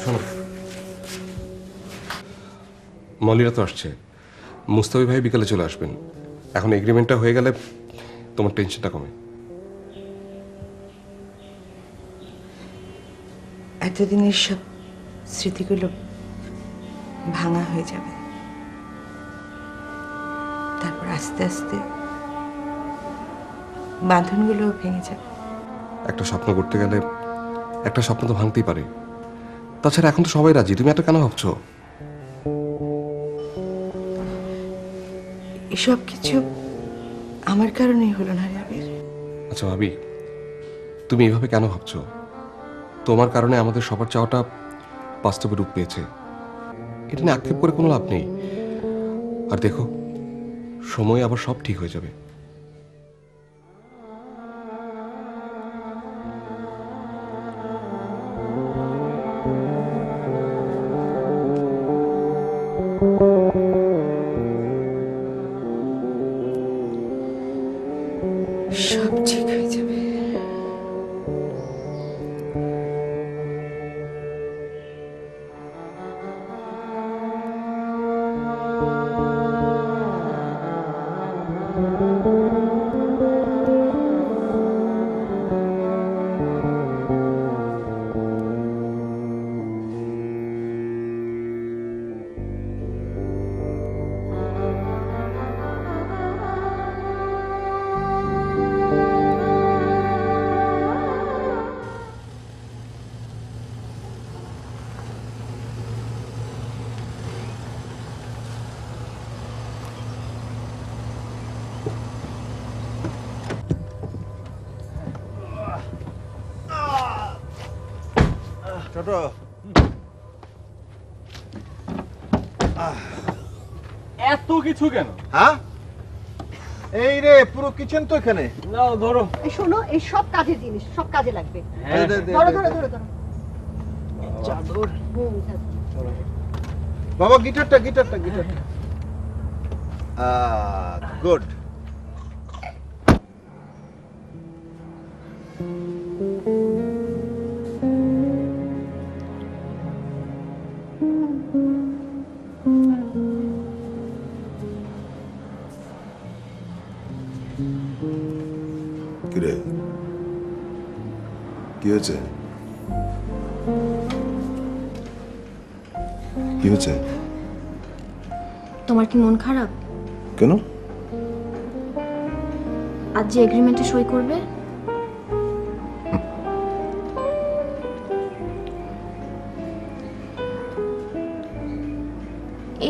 শোনো মলিরা তো আসছে মুস্তাফি ভাই বিকালে চলে আসবেন এখন এগ্রিমেন্টটা হয়ে গেলে তোমার টেনশনটা কমে এতদিনের সব স্মৃতিগুলো ভাঙা হয়ে যাবে তারপর আস্তে আস্তে বাঁধনগুলো ভেঙে যাবে একটা স্বপ্ন করতে গেলে একটা স্বপ্ন তো ভাঙতেই পারে তাছাড়া এখন তো সবাই রাজি তুমি এটা কেন ভাবছো এসব কিছু আমার কারণেই হলো না রাবির আচ্ছা ভাবি তুমি এভাবে কেন ভাবছো তোমার কারণে আমাদের সবার চাওয়াটা বাস্তবে রূপ পেয়েছে এটা নিয়ে আক্ষেপ করে কোনো লাভ নেই আর দেখো সময় আবার সব ঠিক হয়ে যাবে এত কিছু কেন হ্যাঁ এই রে পুরো কিচেন তো এখানে নাও ধরো এই শোনো এই সব কাজের জিনিস সব কাজে লাগবে ধরো ধরো ধরো ধরো চাদর হুম চলো বাবা গিটারটা গিটারটা গিটারটা আ গুড Thank you. 그래, 기어제. কি হচ্ছে? তোমার কি মন খারাপ? কেন? আজ যে এগ্রিমেন্টে সই করবে? এই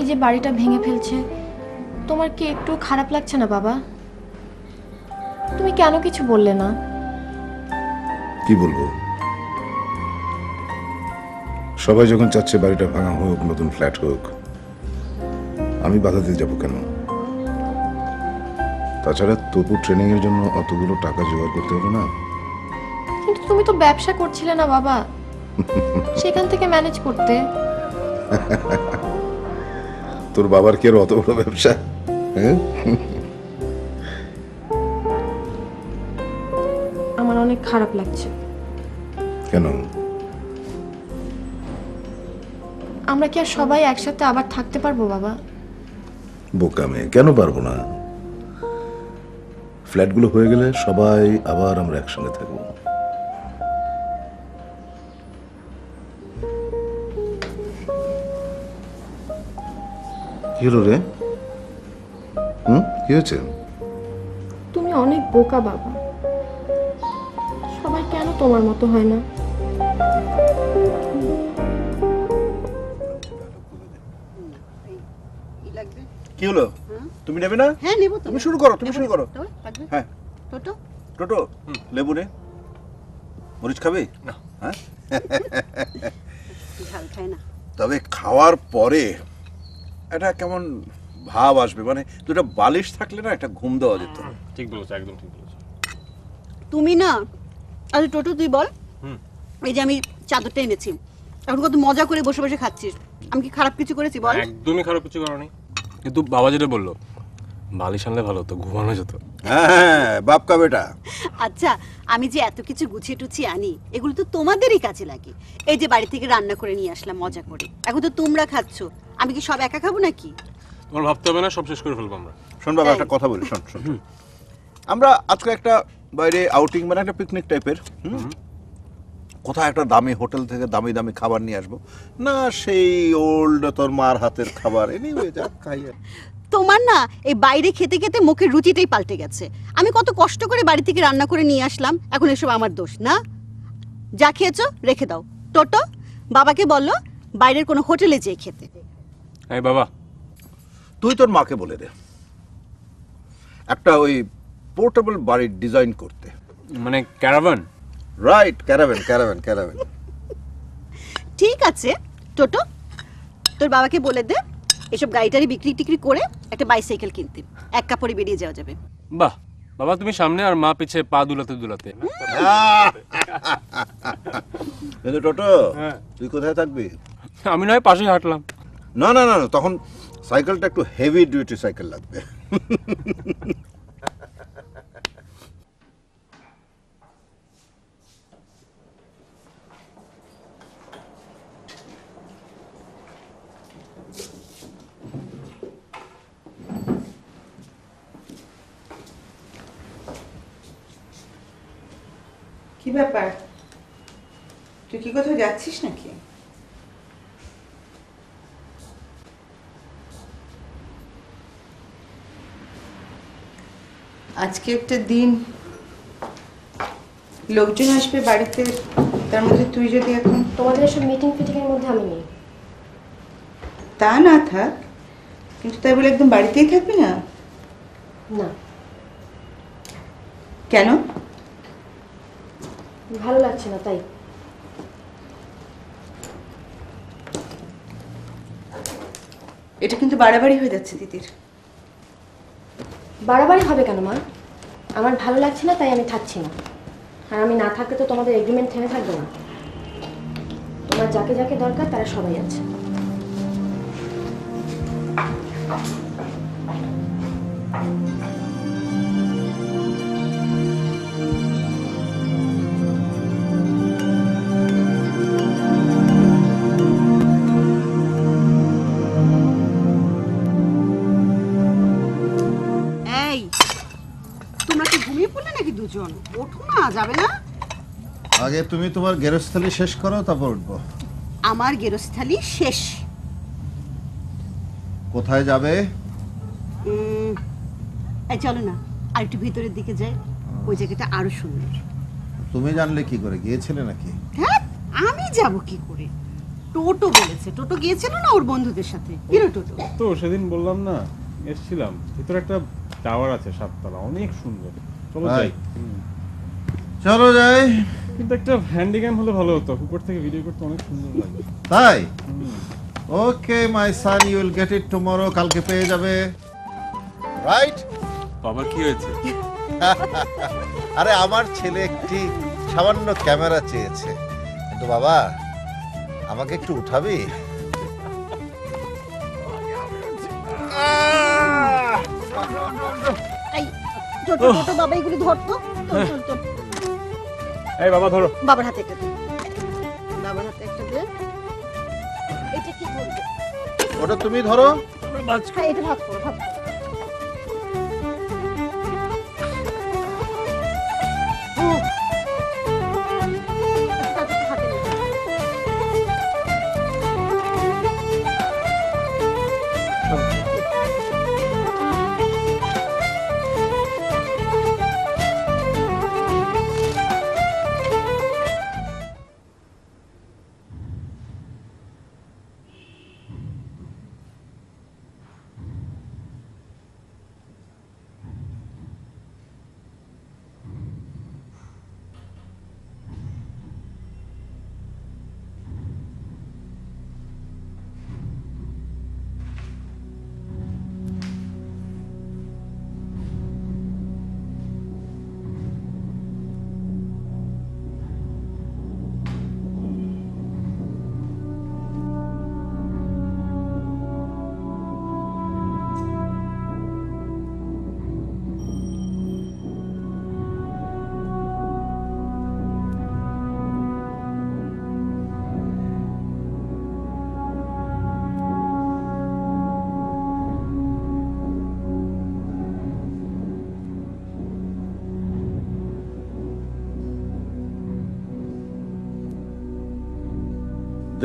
যে বাড়িটা ভেঙে ফেলছে, তোমার কি একটু খারাপ লাগছে না বাবা? তুমি কেন কিছু বললে না? কি বলবো? সবাই যখন চাচ্ছে বাড়িটা ভাঙা হোক, নতুন ফ্ল্যাট হোক, আমি বাধা দিতে যাব কেন? তাছাড়া তবু ট্রেনিং এর জন্য অতগুলো টাকা জোগাড় করতে হলো না। কিন্তু তুমি তো ব্যবসা করছিলে না বাবা, সেখান থেকে ম্যানেজ করতে। তোর বাবার কি আর অত বড় ব্যবসা? আমার অনেক খারাপ লাগছে। কেন? আমরা কি আর সবাই একসাথে আবার থাকতে পারবো বাবা? বোকা মেয়ে, কেন পারবো না? ফ্ল্যাটগুলো হয়ে গেলে সবাই আবার আমরা একসঙ্গে থাকবো। কি হলো রে? হুম, কি হয়েছে? তুমি অনেক বোকা বাবা, সবাই কেন তোমার মতো হয় না? কি হলো? তুমি নেবে না? হ্যাঁ নেব। তুমি শুরু করো, তুমি শুরু করো। লাগবে? হ্যাঁ। টোটো টোটো লেবু রে। মরিচ খাবে না? হ্যাঁ, ঝাল খাই না। তবে খাওয়ার পরে এটা কেমন ভাব আসবে, মানে দুটো বালিশ থাকলে না একটা ঘুম দেওয়া যেত। ঠিক বলেছো, একদম ঠিক বলেছো তুমি। না আরে টোটো তুই বল, এই যে আমি চাদরটা এনেছি, এখন কত মজা করে বসে বসে খাচ্ছিস, আমি কি খারাপ কিছু করেছি বল? একদমই খারাপ কিছু করোনি, কিন্তু বাবা যেটা বললো বালিশ আনলে ভালো হতো, ঘুমানো যেত। হ্যাঁ বাপ কা বেটা। আচ্ছা আমি যে এত কিছু গুছিয়ে টুছিয়ে আনি, এগুলো তো তোমাদেরই কাজে লাগে। এই যে বাড়ি থেকে রান্না করে নিয়ে আসলাম মজা করে, এখন তো তোমরা খাচ্ছ, আমি কি সব একা খাবো নাকি? তোমার ভাবতে হবে না, সব শেষ করে ফেলবো আমরা। শোন বাবা একটা কথা বলি, শোন শোন আমরা আজকে একটা বাইরে আউটিং, মানে একটা পিকনিক টাইপের, কোথাও একটা দামি হোটেল থেকে দামি দামি খাবার নিয়ে আসবো না, সেই ওল্ড তোর মার হাতের খাবার। এনিওয়ে যা খাই। তোমার না এই বাইরে খেতে খেতে মুখের রুচিটাই পাল্টে গেছে। আমি কত কষ্ট করে বাড়ি থেকে রান্না করে নিয়ে আসলাম, এখন এসব আমার দোষ না। যা খেয়েছো রেখে দাও। টোটো বাবাকে বললো বাইরের কোনো হোটেলে যেয়ে খেতে। হ্যাঁ বাবা, তুই তোর মাকে বলে দে একটা ওই পোর্টেবল বাড়ি ডিজাইন করতে, মানে caravan. Right, caravan caravan caravan. ঠিক আছে টোটো, তোর বাবাকে বলে দে এসব গাড়িটারি বিক্রি টিক্রি করে একটা বাইসাইকেল কিনতে এক কাপড়ে বেরিয়ে যাওয়া যাবে। বাহ বাবা, তুমি সামনে আর মা পিছে পা দুলাতে দুলাতে। কিন্তু টোটো তুই কোথায় থাকবি? আমি নয় পাশে হাঁটলাম। না না না, তখন সাইকেলটা একটু হেভি ডিউটি সাইকেল লাগবে। কি ব্যাপার, তুই কি কোথাও যাচ্ছিস নাকি? আজকে একটা দিন, লোকজন আসবে বাড়িতে, তার মধ্যে তুই যদি এখন তোমাদের সব মিটিং ফিটিং এর মধ্যে আমি নেই তা না থাক, কিন্তু তাই বলে একদম বাড়িতেই থাকবি না? না। কেন? ভালো লাগছে না তাই। এটা কিন্তু বাড়াবাড়ি হয়ে যাচ্ছে দিদির। বাড়াবাড়ি হবে কেন মা? আমার ভালো লাগছে না তাই আমি থাকছি না। আর আমি না থাকলে তো তোমাদের এগ্রিমেন্ট থেমে থাকবে না। তোমার যাকে যাকে দরকার তারা সবাই আছে। প্রয়োজন ওঠো না যাবে না আগে তুমি তোমার গেরস্থালি শেষ করো তারপর উঠবো আমার গেরস্থালি শেষ কোথায় যাবে এই চলো না আর একটু ভিতরের দিকে যাই ওই জায়গাটা আরো সুন্দর তুমি জানলে কি করে গিয়েছিলে নাকি হ্যাঁ আমি যাব কি করে টোটো বলেছে টোটো গিয়েছিল না ওর বন্ধুদের সাথে এর টোটো তো সেদিন বললাম না এসেছিলাম ভিতরে একটা টাওয়ার আছে সাততলা অনেক সুন্দর চলো যাই চলো যাই কিন্তু একটা হ্যান্ডিক্যাম হলে ভালো হতো উপর থেকে ভিডিও করতে অনেক সুন্দর লাগে তাই okay my son you will get it tomorrow কালকে পেয়ে যাবে রাইট বাবা কি হয়েছে আরে আমার ছেলে একটি সামান্য ক্যামেরা চেয়েছে তো বাবা আমাকে একটু উঠাবি এই ছোট ছোট বাবা এগুলি ধর তো চল চল এই বাবা ধরো বাবার হাতে একটা বাবার হাতে একটা দে এটা কি করবে ওটা তুমি ধরো ভাঁজ করে এটা ভাঁজ করো ভাঁজ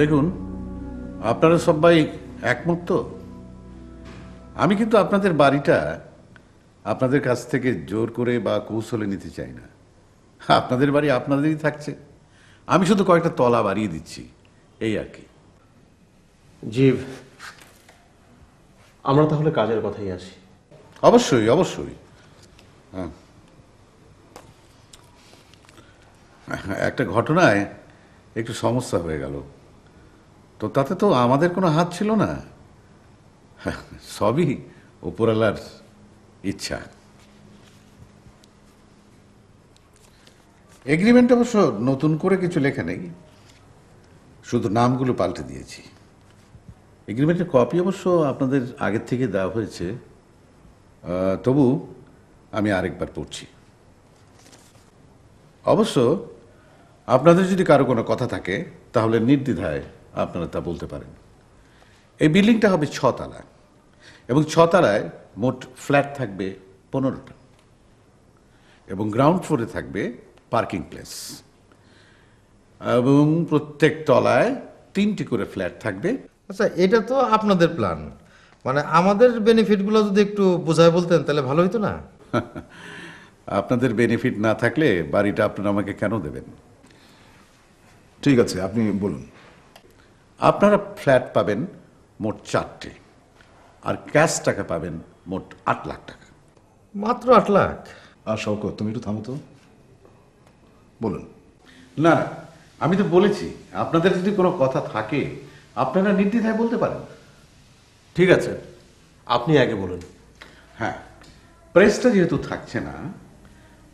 দেখুন আপনারা সবাই একমত তো আমি কিন্তু আপনাদের বাড়িটা আপনাদের কাছ থেকে জোর করে বা কৌশলে নিতে চাই না আপনাদের বাড়ি আপনাদেরই থাকছে আমি শুধু কয়েকটা তলা বাড়িয়ে দিচ্ছি এই আর কি জীব আমরা তাহলে কাজের কথাই আসি অবশ্যই অবশ্যই হ্যাঁ একটা ঘটনায় একটু সমস্যা হয়ে গেল তো তাতে তো আমাদের কোনো হাত ছিল না সবই উপরওয়ালার ইচ্ছা এগ্রিমেন্ট অবশ্য নতুন করে কিছু লেখা নেই শুধু নামগুলো পাল্টে দিয়েছি এগ্রিমেন্টের কপি অবশ্য আপনাদের আগের থেকে দেওয়া হয়েছে তবু আমি আরেকবার পড়ছি অবশ্য আপনাদের যদি কারো কোনো কথা থাকে তাহলে নির্দ্বিধায় আপনারা তা বলতে পারেন এই বিল্ডিংটা হবে ছতলা এবং ছতলায় মোট ফ্ল্যাট থাকবে পনেরোটা এবং গ্রাউন্ড ফ্লোরে থাকবে পার্কিং প্লেস এবং প্রত্যেক তলায় তিনটি করে ফ্ল্যাট থাকবে আচ্ছা এটা তো আপনাদের প্ল্যান মানে আমাদের বেনিফিটগুলো যদি একটু বোঝায় বলতেন তাহলে ভালো হতো না আপনাদের বেনিফিট না থাকলে বাড়িটা আপনারা আমাকে কেন দেবেন ঠিক আছে আপনি বলুন আপনারা ফ্ল্যাট পাবেন মোট চারটে আর ক্যাশ টাকা পাবেন মোট আট লাখ টাকা মাত্র আট লাখ আর শওকত তুমি একটু থামো তো বলুন না আমি তো বলেছি আপনাদের যদি কোনো কথা থাকে আপনারা নির্দ্বিধায় বলতে পারেন ঠিক আছে আপনি আগে বলুন হ্যাঁ প্রেসটা যেহেতু থাকছে না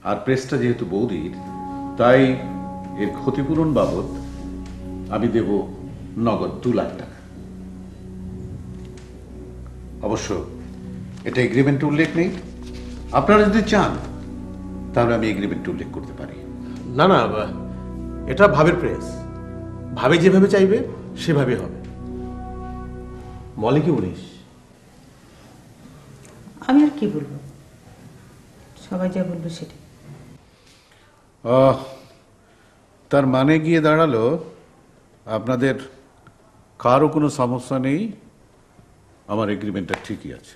আর প্রেসটা যেহেতু বৌদির তাই এর ক্ষতিপূরণ বাবদ আমি দেব নগদ দু লাখ টাকা অবশ্য এটা এগ্রিমেন্টে উল্লেখ নেই আপনারা যদি চান তাহলে আমি এগ্রিমেন্টে উল্লেখ করতে পারি না না এটা ভাবের প্রেস ভাবে যেভাবে চাইবে সেভাবে হবে মলে কি বলিস আমি আর কি বলবো সবাই যা বলবে সেটা তার মানে গিয়ে দাঁড়ালো আপনাদের কারও কোনো সমস্যা নেই, আমার এগ্রিমেন্টটা ঠিকই আছে,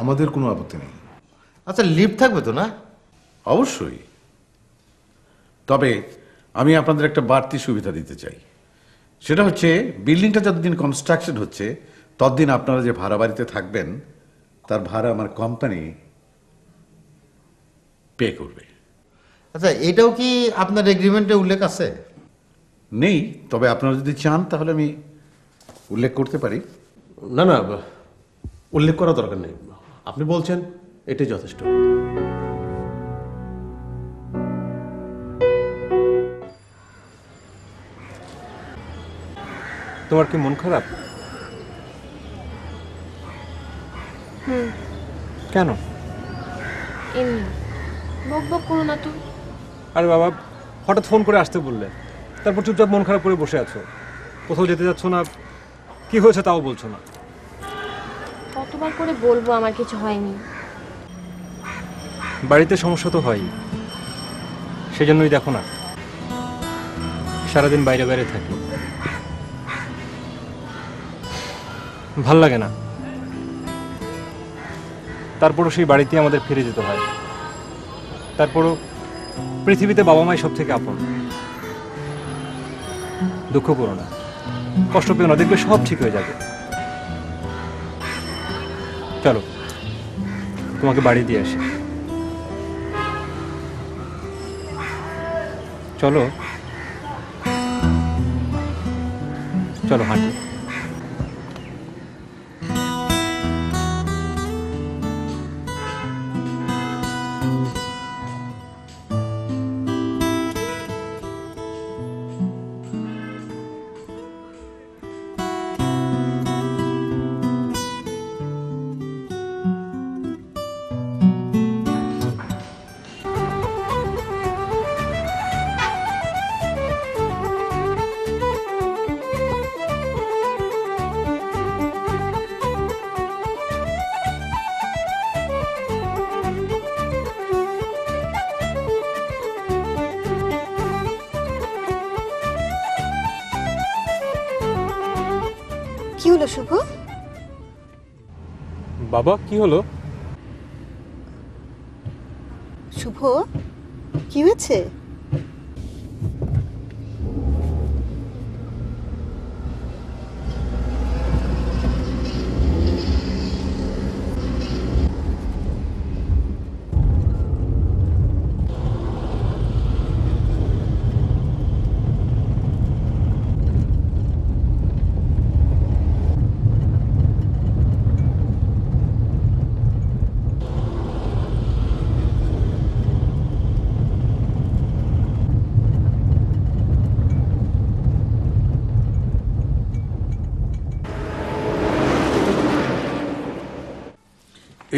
আমাদের কোনো আপত্তি নেই। আচ্ছা, লিভ থাকবে তো না? অবশ্যই, তবে আমি আপনাদের একটা বাড়তি সুবিধা দিতে চাই। সেটা হচ্ছে বিল্ডিংটা যতদিন কনস্ট্রাকশন হচ্ছে ততদিন আপনারা যে ভাড়া বাড়িতে থাকবেন তার ভাড়া আমার কোম্পানি পে করবে। আচ্ছা, এটাও কি আপনার এগ্রিমেন্টে উল্লেখ আছে? নেই, তবে আপনারা যদি চান তাহলে আমি উল্লেখ করতে পারি। না না, উল্লেখ করা দরকার নেই, আপনি বলছেন এটাই যথেষ্ট। তোমার কি মন খারাপ? হুম। কেন? এমনি বক বক করো না তো। আরে বাবা, হঠাৎ ফোন করে আসতে বললে, তারপর চুপচাপ মন খারাপ করে বসে আছো, কোথাও যেতে যাচ্ছ না, কি হয়েছে তাও বলছো না। কতবার করে বলবো আমার কিছু হয়নি। বাড়িতে সমস্যা তো হয়, সেজন্যই দেখো না সারাদিন বাইরে বাইরে থাকি, ভাল লাগে না, তারপরও সেই বাড়িতে আমাদের ফিরে যেতে হয়। তারপরও পৃথিবীতে বাবা মাই সব থেকে আপন। দুঃখ করো না, কষ্ট পেও না, দেখবে সব ঠিক হয়ে যাবে। চলো তোমাকে বাড়ি দিয়ে আসি। চলো চলো হাঁটি। শুভ বাবা, কি হলো? শুভ, কি হয়েছে?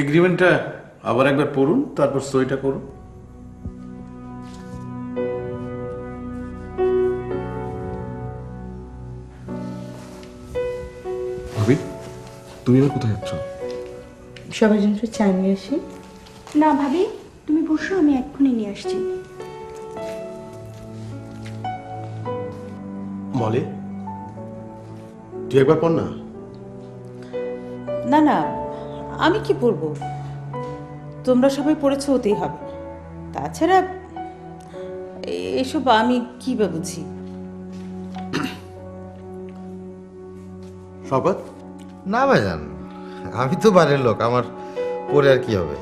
এগ্রিমেন্টটা আবার একবার পড়ুন, তারপর সইটা করুন। ভাবি, তুমি এবার কোথায় যাচ্ছ? সবার জন্য চা নিয়ে আসি। না ভাবি, তুমি বসো, আমি এক্ষুনি নিয়ে আসছি। মলে, তুই একবার পড় না। না না, আমি কি পড়বো? তোমরা সবাই পড়েছো, ওতেই হবে। তাছাড়া এসব আমি কি বা বুঝি। শপথ না ভাইজান, আমি তো বাড়ির লোক, আমার পড়ে আর কি হবে।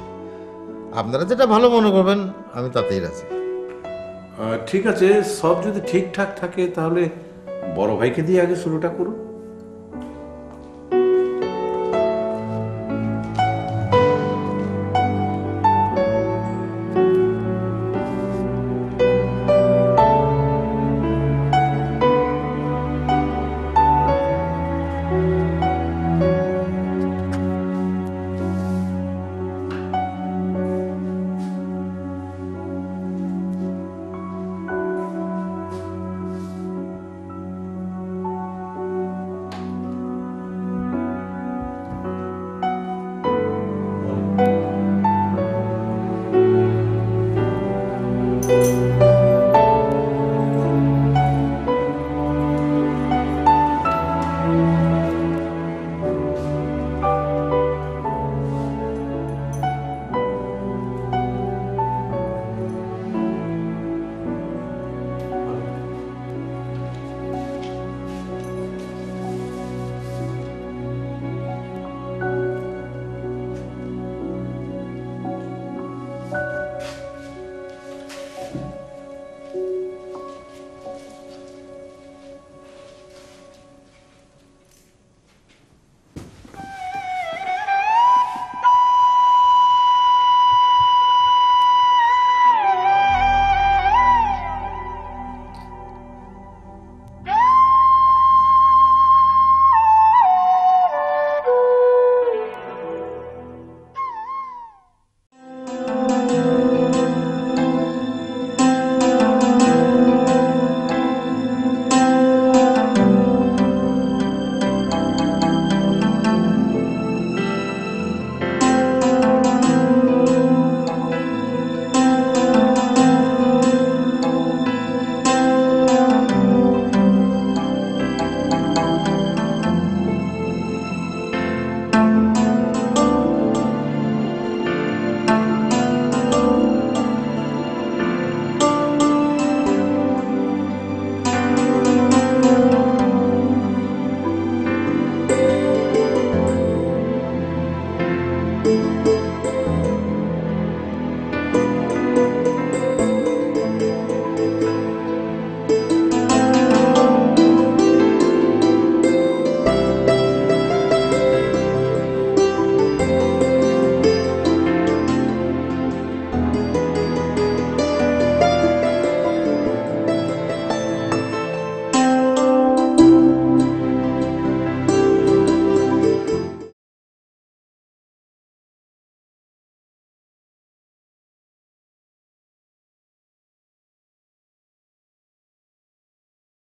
আপনারা যেটা ভালো মনে করবেন আমি তাতেই রাজি। ঠিক আছে, সব যদি ঠিকঠাক থাকে তাহলে বড় ভাইকে দিয়ে আগে শুরুটা করুন।